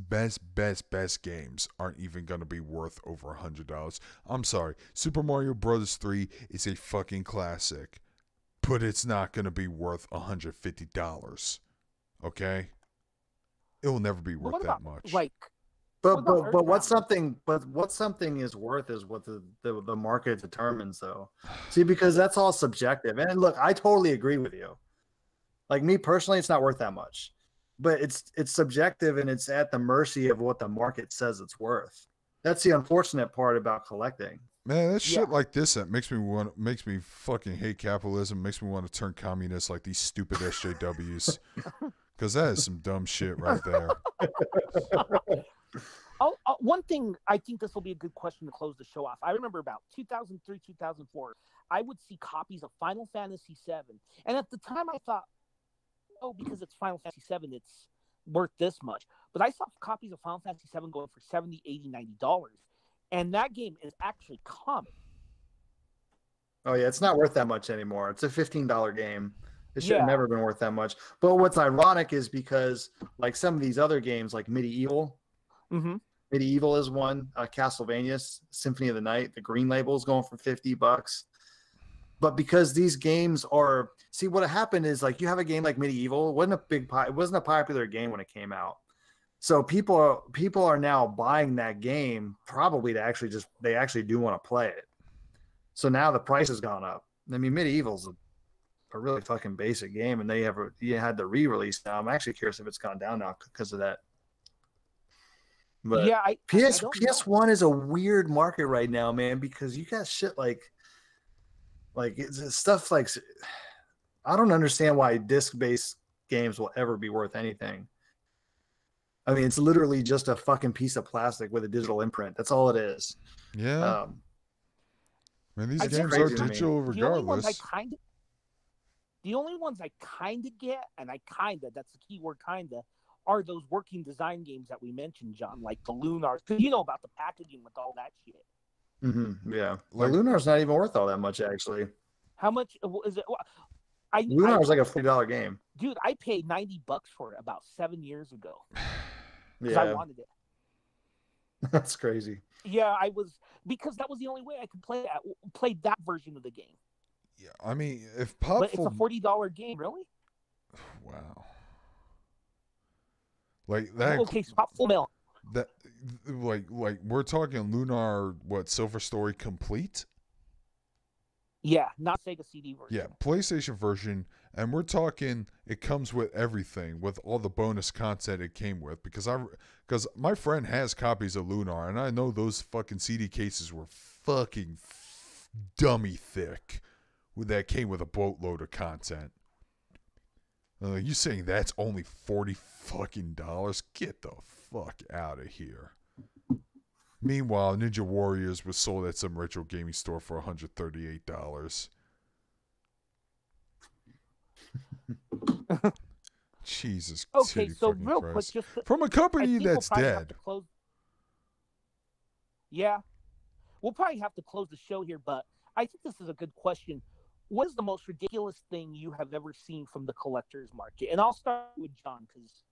games aren't even going to be worth over $100. I'm sorry. Super Mario Bros. 3 is a fucking classic, but it's not going to be worth $150. Okay, it will never be worth that much. Like, but what something is worth is what the market determines, though. See, because that's all subjective. And look, I totally agree with you. Like me personally, it's not worth that much, but it's subjective and it's at the mercy of what the market says it's worth. That's the unfortunate part about collecting. Man, that shit like this that makes me fucking hate capitalism. Makes me want to turn communist like these stupid SJWs. Because that is some dumb shit right there. One thing, I think this will be a good question to close the show off. I remember about 2003, 2004, I would see copies of Final Fantasy VII. And at the time I thought, oh, because it's Final Fantasy VII, it's worth this much. But I saw copies of Final Fantasy VII going for $70, $80, $90. And that game is actually common. Oh, yeah, it's not worth that much anymore. It's a $15 game. It should have never been worth that much. But what's ironic is because, like, some of these other games, like Medieval, Medieval is one. Castlevania, Symphony of the Night, the Green Label is going for $50. But because these games are, see, what happened is, like, you have a game like Medieval. It wasn't a popular game when it came out. So people are now buying that game probably to actually just, they actually do want to play it. So now the price has gone up. I mean, Medieval's a really fucking basic game, and you had the re-release now. I'm actually curious if it's gone down now because of that. But yeah, PS1 is a weird market right now, man, because you got shit like it's stuff like, I don't understand why disc-based games will ever be worth anything. I mean, it's literally just a fucking piece of plastic with a digital imprint. That's all it is. Yeah. Man, these games are digital regardless. The only ones I kind of get, and I kind of, that's the key word, kind of, are those working design games that we mentioned, John, like the Lunars. Because you know about the packaging with all that shit. Mm-hmm, yeah. Like, the Lunar's not even worth all that much, actually. How much is it? Lunar was like a $40 game. Dude, I paid $90 for it about 7 years ago. Yeah. I wanted it. That's crazy. Yeah, I was, because that was the only way I could play that version of the game. Yeah, I mean, if Popful... But it's a $40 game, really? Wow. Like that. Okay, so Popful Mill. That, like we're talking Lunar, what, Silver Story Complete? Yeah, not Sega CD version. Yeah, PlayStation version, and we're talking it comes with everything, with all the bonus content it came with, because my friend has copies of Lunar, and I know those fucking CD cases were fucking dummy thick that came with a boatload of content. You saying that's only $40 fucking? Get the fuck out of here. Meanwhile, Ninja Warriors was sold at some retro gaming store for $138. Jesus. Okay, so real quick, just from a company that's dead. Yeah, we'll probably have to close the show here, but I think this is a good question. What is the most ridiculous thing you have ever seen from the collector's market? And I'll start with John, because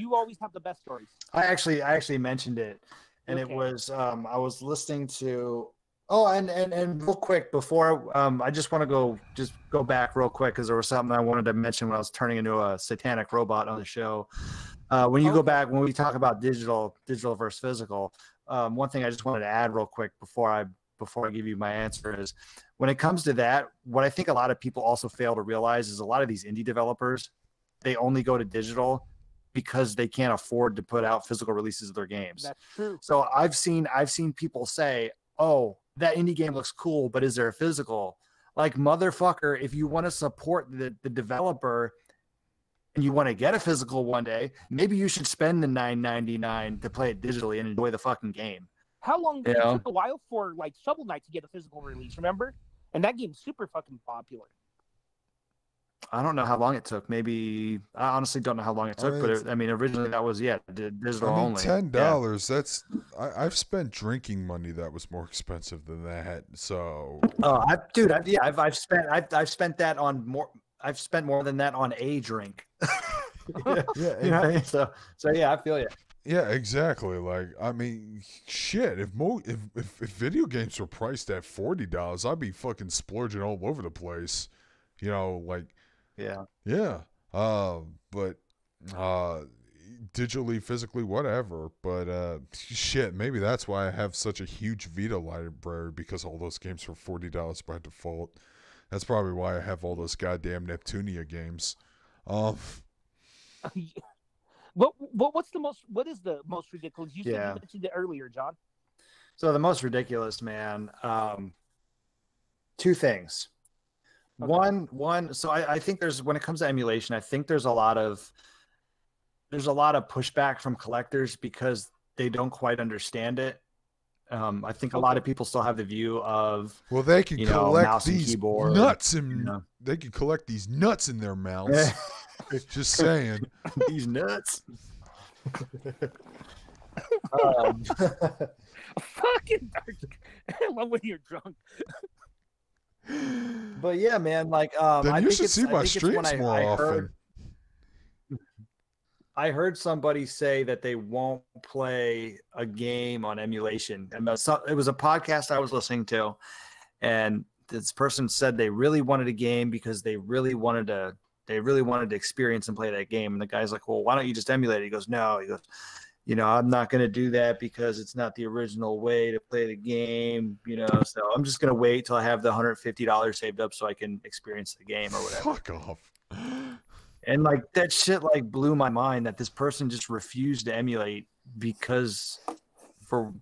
you always have the best stories. I actually mentioned it, and okay. It was I was listening to and real quick before I just want to go back real quick, because there was something I wanted to mention when I was turning into a satanic robot on the show. When we talk about digital versus physical, one thing I just wanted to add real quick before I give you my answer is, when it comes to that, what I think a lot of people also fail to realize is a lot of these indie developers, they only go to digital because they can't afford to put out physical releases of their games. That's true. So I've seen people say, "Oh, that indie game looks cool, but is there a physical?" Like, motherfucker, if you want to support the developer and you want to get a physical one day, maybe you should spend the $9.99 to play it digitally and enjoy the fucking game. How long did it took a while for, like, Shovel Knight to get a physical release, remember? And that game's super fucking popular. I don't know how long it took. Maybe I honestly don't know how long it took, but originally that was digital only. $10. Yeah. That's I've spent drinking money that was more expensive than that. So, I've spent more than that on a drink. Yeah, I feel you. Yeah, exactly. Like, I mean, shit. If video games were priced at $40, I'd be fucking splurging all over the place. You know, like, yeah. But digitally, physically, whatever. But shit, maybe that's why I have such a huge Vita library, because all those games were $40 by default. That's probably why I have all those goddamn Neptunia games. What is the most ridiculous? You said you mentioned it earlier, John. So the most ridiculous, man. Two things. Okay. One. So I think when it comes to emulation, I think there's a lot of pushback from collectors because they don't quite understand it. I think a lot of people still have the view of, well, they can collect these nuts, and they can collect these nuts in their mouths. Just saying, these nuts. Fucking dark. I love when you're drunk. But yeah, man, like, then you should see my streams more often. I heard somebody say that they won't play a game on emulation. And it was a podcast I was listening to, and this person said they really wanted a game because they really wanted to experience and play that game. And the guy's like, "Well, why don't you just emulate it?" He goes, "No." He goes, "I'm not going to do that because it's not the original way to play the game, so I'm just going to wait till I have the $150 saved up so I can experience the game," or whatever. Fuck off. And like, that shit like blew my mind, that this person just refused to emulate because for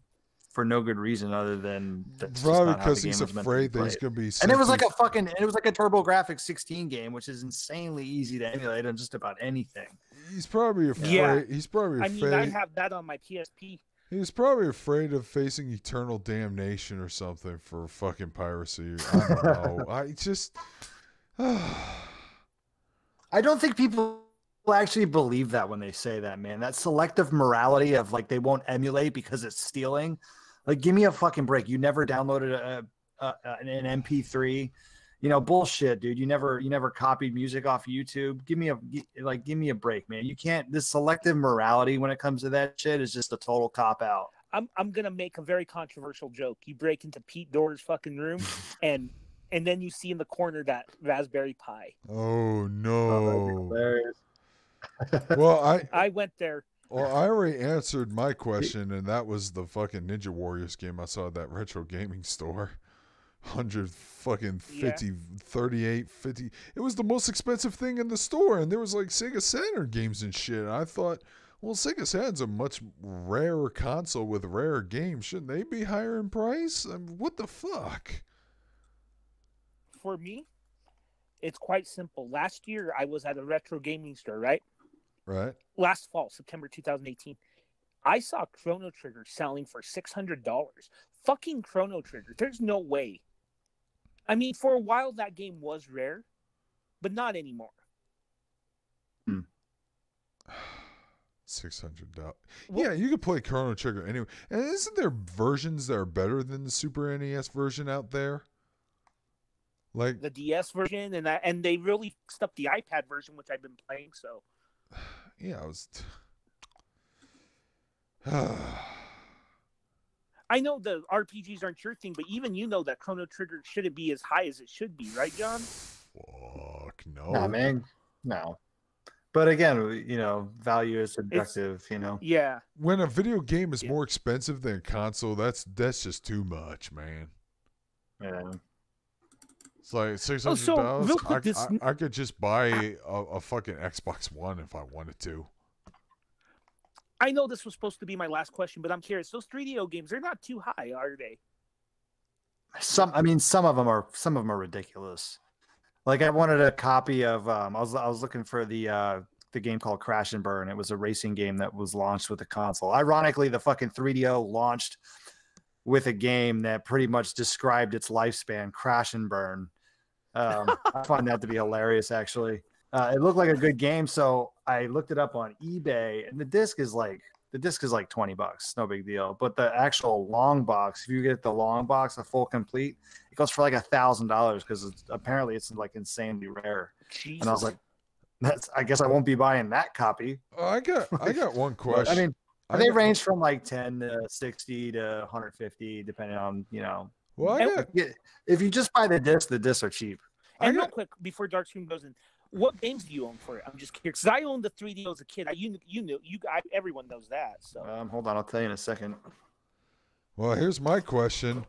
no good reason other than that's probably because he's afraid that he's gonna be. And it was like a TurboGrafx-16 game, which is insanely easy to emulate on just about anything. He's probably afraid. Yeah. He's probably afraid. I mean, I have that on my PSP. He's probably afraid of facing eternal damnation or something for fucking piracy. I don't know. I don't think people actually believe that when they say that, man. That selective morality of, like, they won't emulate because it's stealing. Like, give me a fucking break. You never downloaded an MP3, bullshit, dude. You never copied music off YouTube. Give me a break, man. You can't. This selective morality when it comes to that shit is just a total cop out. I'm gonna make a very controversial joke. You break into Pete Doerr's fucking room and then you see in the corner that Raspberry Pi. Oh no! Well, I went there. Well, I already answered my question, and that was the fucking Ninja Warriors game I saw at that retro gaming store. 150, 38, 50. It was the most expensive thing in the store, and there was like Sega Saturn games and shit. And I thought, well, Sega Saturn's a much rarer console with rarer games. Shouldn't they be higher in price? I mean, what the fuck? For me, it's quite simple. Last year, I was at a retro gaming store, right? Right. Last fall, September 2018, I saw Chrono Trigger selling for $600. Fucking Chrono Trigger. There's no way. I mean, for a while, that game was rare, but not anymore. Mm. $600. Well, yeah, you could play Chrono Trigger anyway. And isn't there versions that are better than the Super NES version out there? Like the DS version, and they really fixed up the iPad version, which I've been playing. So, yeah, I was. I know the RPGs aren't your thing, but even you know that Chrono Trigger shouldn't be as high as it should be, right, John? Fuck no. Nah, man. No. But again, you know, value is subjective, you know. Yeah. When a video game is more expensive than a console, that's just too much, man. Yeah. It's like $600. I could just buy a fucking Xbox One if I wanted to. I know this was supposed to be my last question, but I'm curious. Those 3DO games, they're not too high, are they? Some of them are ridiculous. Like I wanted a copy of I was looking for the game called Crash and Burn. It was a racing game that was launched with a console. Ironically, the fucking 3DO launched with a game that pretty much described its lifespan, Crash and Burn. I find that to be hilarious, actually. It looked like a good game, so I looked it up on eBay, and the disc is like $20, no big deal. But the actual long box, if you get the long box, the full complete, it goes for like $1,000 because apparently it's like insanely rare. Jesus. And I was like, I guess I won't be buying that copy. I got one question. I mean, they range from like 10 to 60 to 150, depending on, you know. Well, if you just buy the discs are cheap. And real quick, before Dark Screen goes in. What games do you own for it? I'm just curious. Cause I owned the 3DO as a kid. Everyone knows that. So hold on, I'll tell you in a second. Well, here's my question: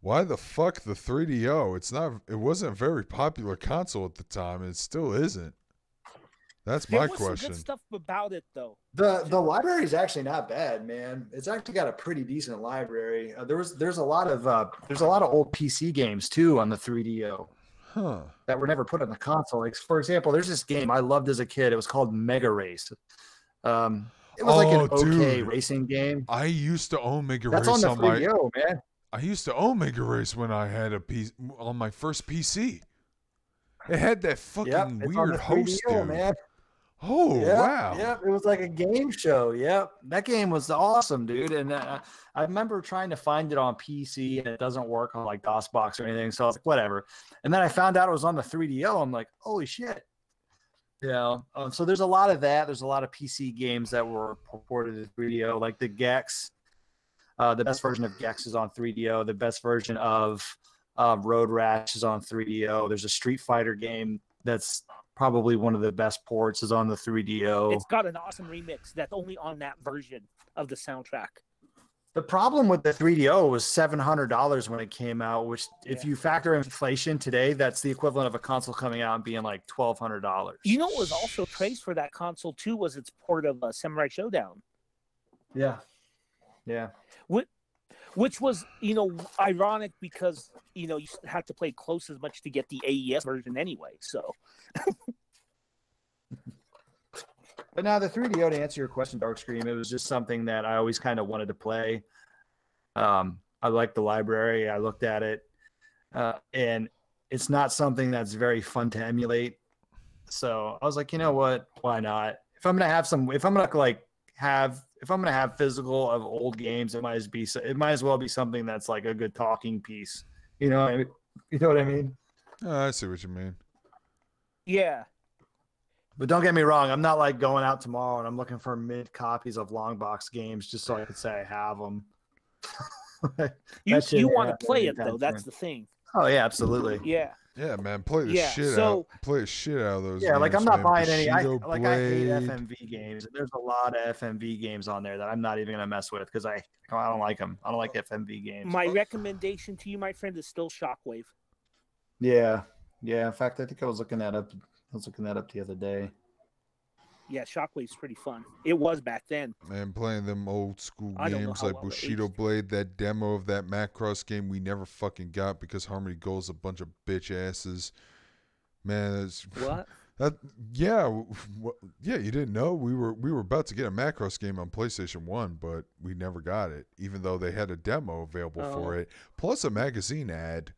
why the fuck the 3DO? It wasn't a very popular console at the time, and it still isn't. There was some good stuff about it, though. The library is actually not bad, man. It's actually got a pretty decent library. There's a lot of old PC games too on the 3DO. Huh. That were never put on the console. Like, for example, there's this game I loved as a kid. It was called Mega Race. It was like an racing game. I used to own Mega Race. That's on the 3DO, man. I used to own Mega Race when I had a piece on my first PC. It had that fucking weird host, dude. Man. Oh, yep, wow. Yep, it was like a game show. Yep. That game was awesome, dude. And I remember trying to find it on PC, and it doesn't work on like DOSBox or anything. So I was like, whatever. And then I found out it was on the 3DO. I'm like, holy shit. You know, so there's a lot of that. There's a lot of PC games that were ported to 3DO, like the Gex. The best version of Gex is on 3DO. The best version of Road Rash is on 3DO. There's a Street Fighter game that's probably one of the best ports is on the 3DO. It's got an awesome remix that's only on that version of the soundtrack. The problem with the 3DO was $700 when it came out, which if you factor inflation today, that's the equivalent of a console coming out and being like $1,200. You know what was also praised for that console too was its port of Samurai Showdown. Yeah. Yeah. Which was, you know, ironic because, you know, you had to play close as much to get the AES version anyway, so. But now the 3DO, to answer your question, Dark Scream, it was just something that I always kind of wanted to play. I liked the library. I looked at it. And it's not something that's very fun to emulate. So I was like, you know what? Why not? If I'm going to have physical of old games, it might as well be something that's like a good talking piece. You know what I mean? Oh, I see what you mean. Yeah. But don't get me wrong. I'm not like going out tomorrow and I'm looking for mint copies of long box games just so I could say I have them. You want to play it though. That's the thing. Oh yeah, absolutely. Yeah. Yeah, man, play the shit out of those. Yeah, games, like I'm not buying any. I hate FMV games. There's a lot of FMV games on there that I'm not even gonna mess with because I don't like them. I don't like FMV games. My recommendation to you, my friend, is still Shockwave. Yeah, yeah. In fact, I think I was looking that up. I was looking that up the other day. Yeah, Shockwave's pretty fun. It was back then. Man, playing them old school games like Bushido Blade, that demo of that Macross game we never fucking got because Harmony Gold's a bunch of bitch asses. Man, that's... What? Yeah, you didn't know? We were about to get a Macross game on PlayStation 1, but we never got it, even though they had a demo available for it, plus a magazine ad,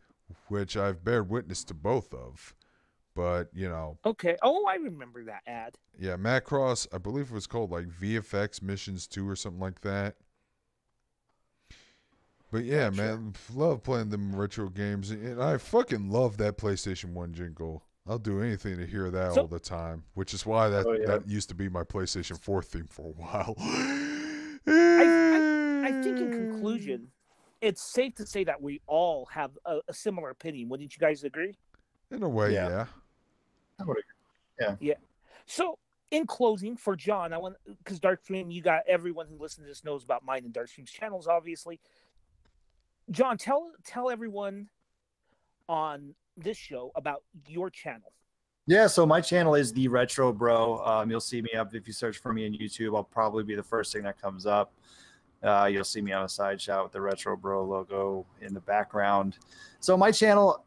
which I've bear witness to both of. But, you know. Okay. Oh, I remember that ad. Yeah, Macross, I believe it was called like VFX Missions 2 or something like that. But yeah, gotcha. Man, love playing them retro games. And I fucking love that PlayStation 1 jingle. I'll do anything to hear that all the time, which is why that used to be my PlayStation 4 theme for a while. I think in conclusion, it's safe to say that we all have a similar opinion. Wouldn't you guys agree? In a way, yeah. Yeah. So, in closing, for John, I want, because Dark Screen, you got everyone who listens to this knows about mine and Dark Screen's channels, obviously. John, tell everyone on this show about your channel. Yeah, so my channel is The Retro Bro. You'll see me up if you search for me on YouTube. I'll probably be the first thing that comes up. You'll see me on a side shot with the Retro Bro logo in the background. So my channel.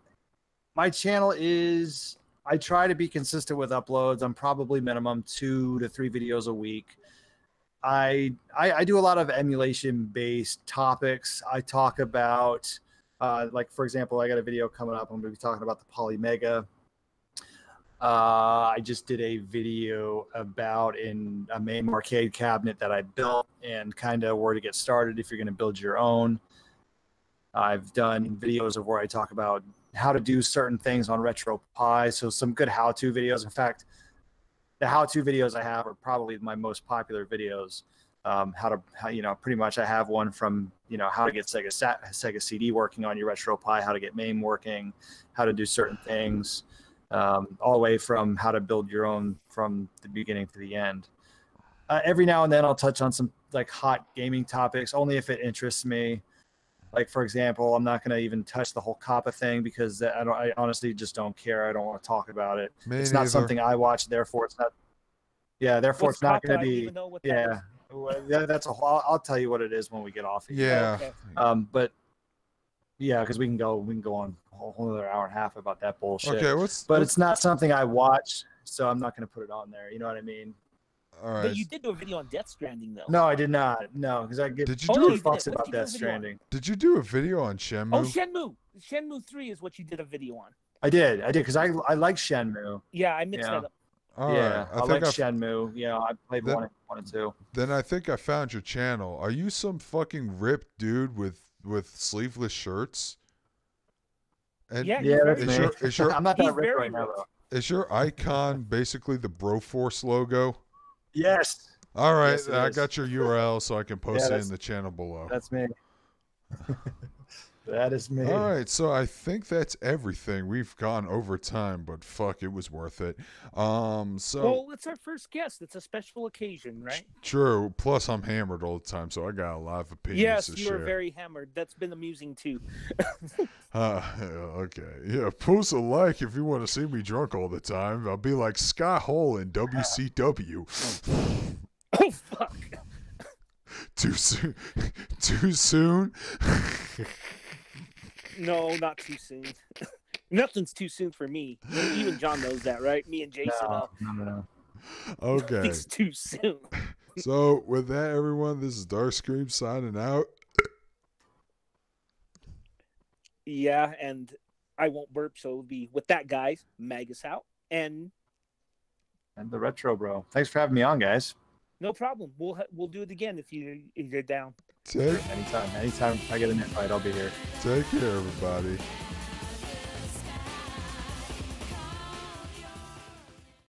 My channel is, I try to be consistent with uploads. I'm probably minimum 2 to 3 videos a week. I do a lot of emulation-based topics. I talk about, like, for example, I got a video coming up. I'm going to be talking about the Polymega. I just did a video about a MAME arcade cabinet that I built and kind of where to get started if you're going to build your own. I've done videos of where I talk about how to do certain things on RetroPie. So some good how-to videos. In fact, the how-to videos I have are probably my most popular videos. Pretty much I have one from, how to get Sega CD working on your RetroPie, how to get MAME working, how to do certain things, all the way from how to build your own from the beginning to the end. Every now and then I'll touch on some like hot gaming topics, only if it interests me. Like, for example, I'm not going to even touch the whole COPPA thing because I honestly just don't care. I don't want to talk about it. It's not something I watch. Therefore, it's not. Yeah, therefore, it's not going to be. Yeah, that's a whole. I'll tell you what it is when we get off. Yeah. Okay. But yeah, because we can go on a whole another hour and a half about that bullshit. Okay. It's not something I watch, so I'm not going to put it on there. You know what I mean? All right. But you did do a video on Death Stranding, though. No, I did not. No, because I get totally fucks about Death Stranding. Did you do a video on Shenmue? Oh, Shenmue. Shenmue 3 is what you did a video on. I did, because I like Shenmue. Yeah, I mixed that up. All right. I like Shenmue. Yeah, I played one and two. Then I think I found your channel. Are you some fucking ripped dude with sleeveless shirts? And yeah, that's me. I'm not that ripped right now, though. Is your icon basically the Broforce logo? Yes. All right. Yes, I got your URL so I can post it in the channel below. That's me. That is me. All right. So I think that's everything. We've gone over time, but fuck, it was worth it. Well, it's our first guest. It's a special occasion, right? True. Plus, I'm hammered all the time, so I got a lot of opinions. Yes, you were very hammered. That's been amusing, too. Okay. Yeah, post a like if you want to see me drunk all the time. I'll be like Scott Hole in WCW. Oh, fuck. Too soon. Too soon? No, not too soon. Nothing's too soon for me. Even John knows that, right? Me and Jason. No. Okay. Nothing's too soon. So, with that, everyone, this is Dark Scream signing out. Yeah, and I won't burp, so it'll be with that, guys. Magus out. And the Retro Bro. Thanks for having me on, guys. No problem. We'll do it again if you're down. Anytime I get an invite, I'll be here. Take care, everybody.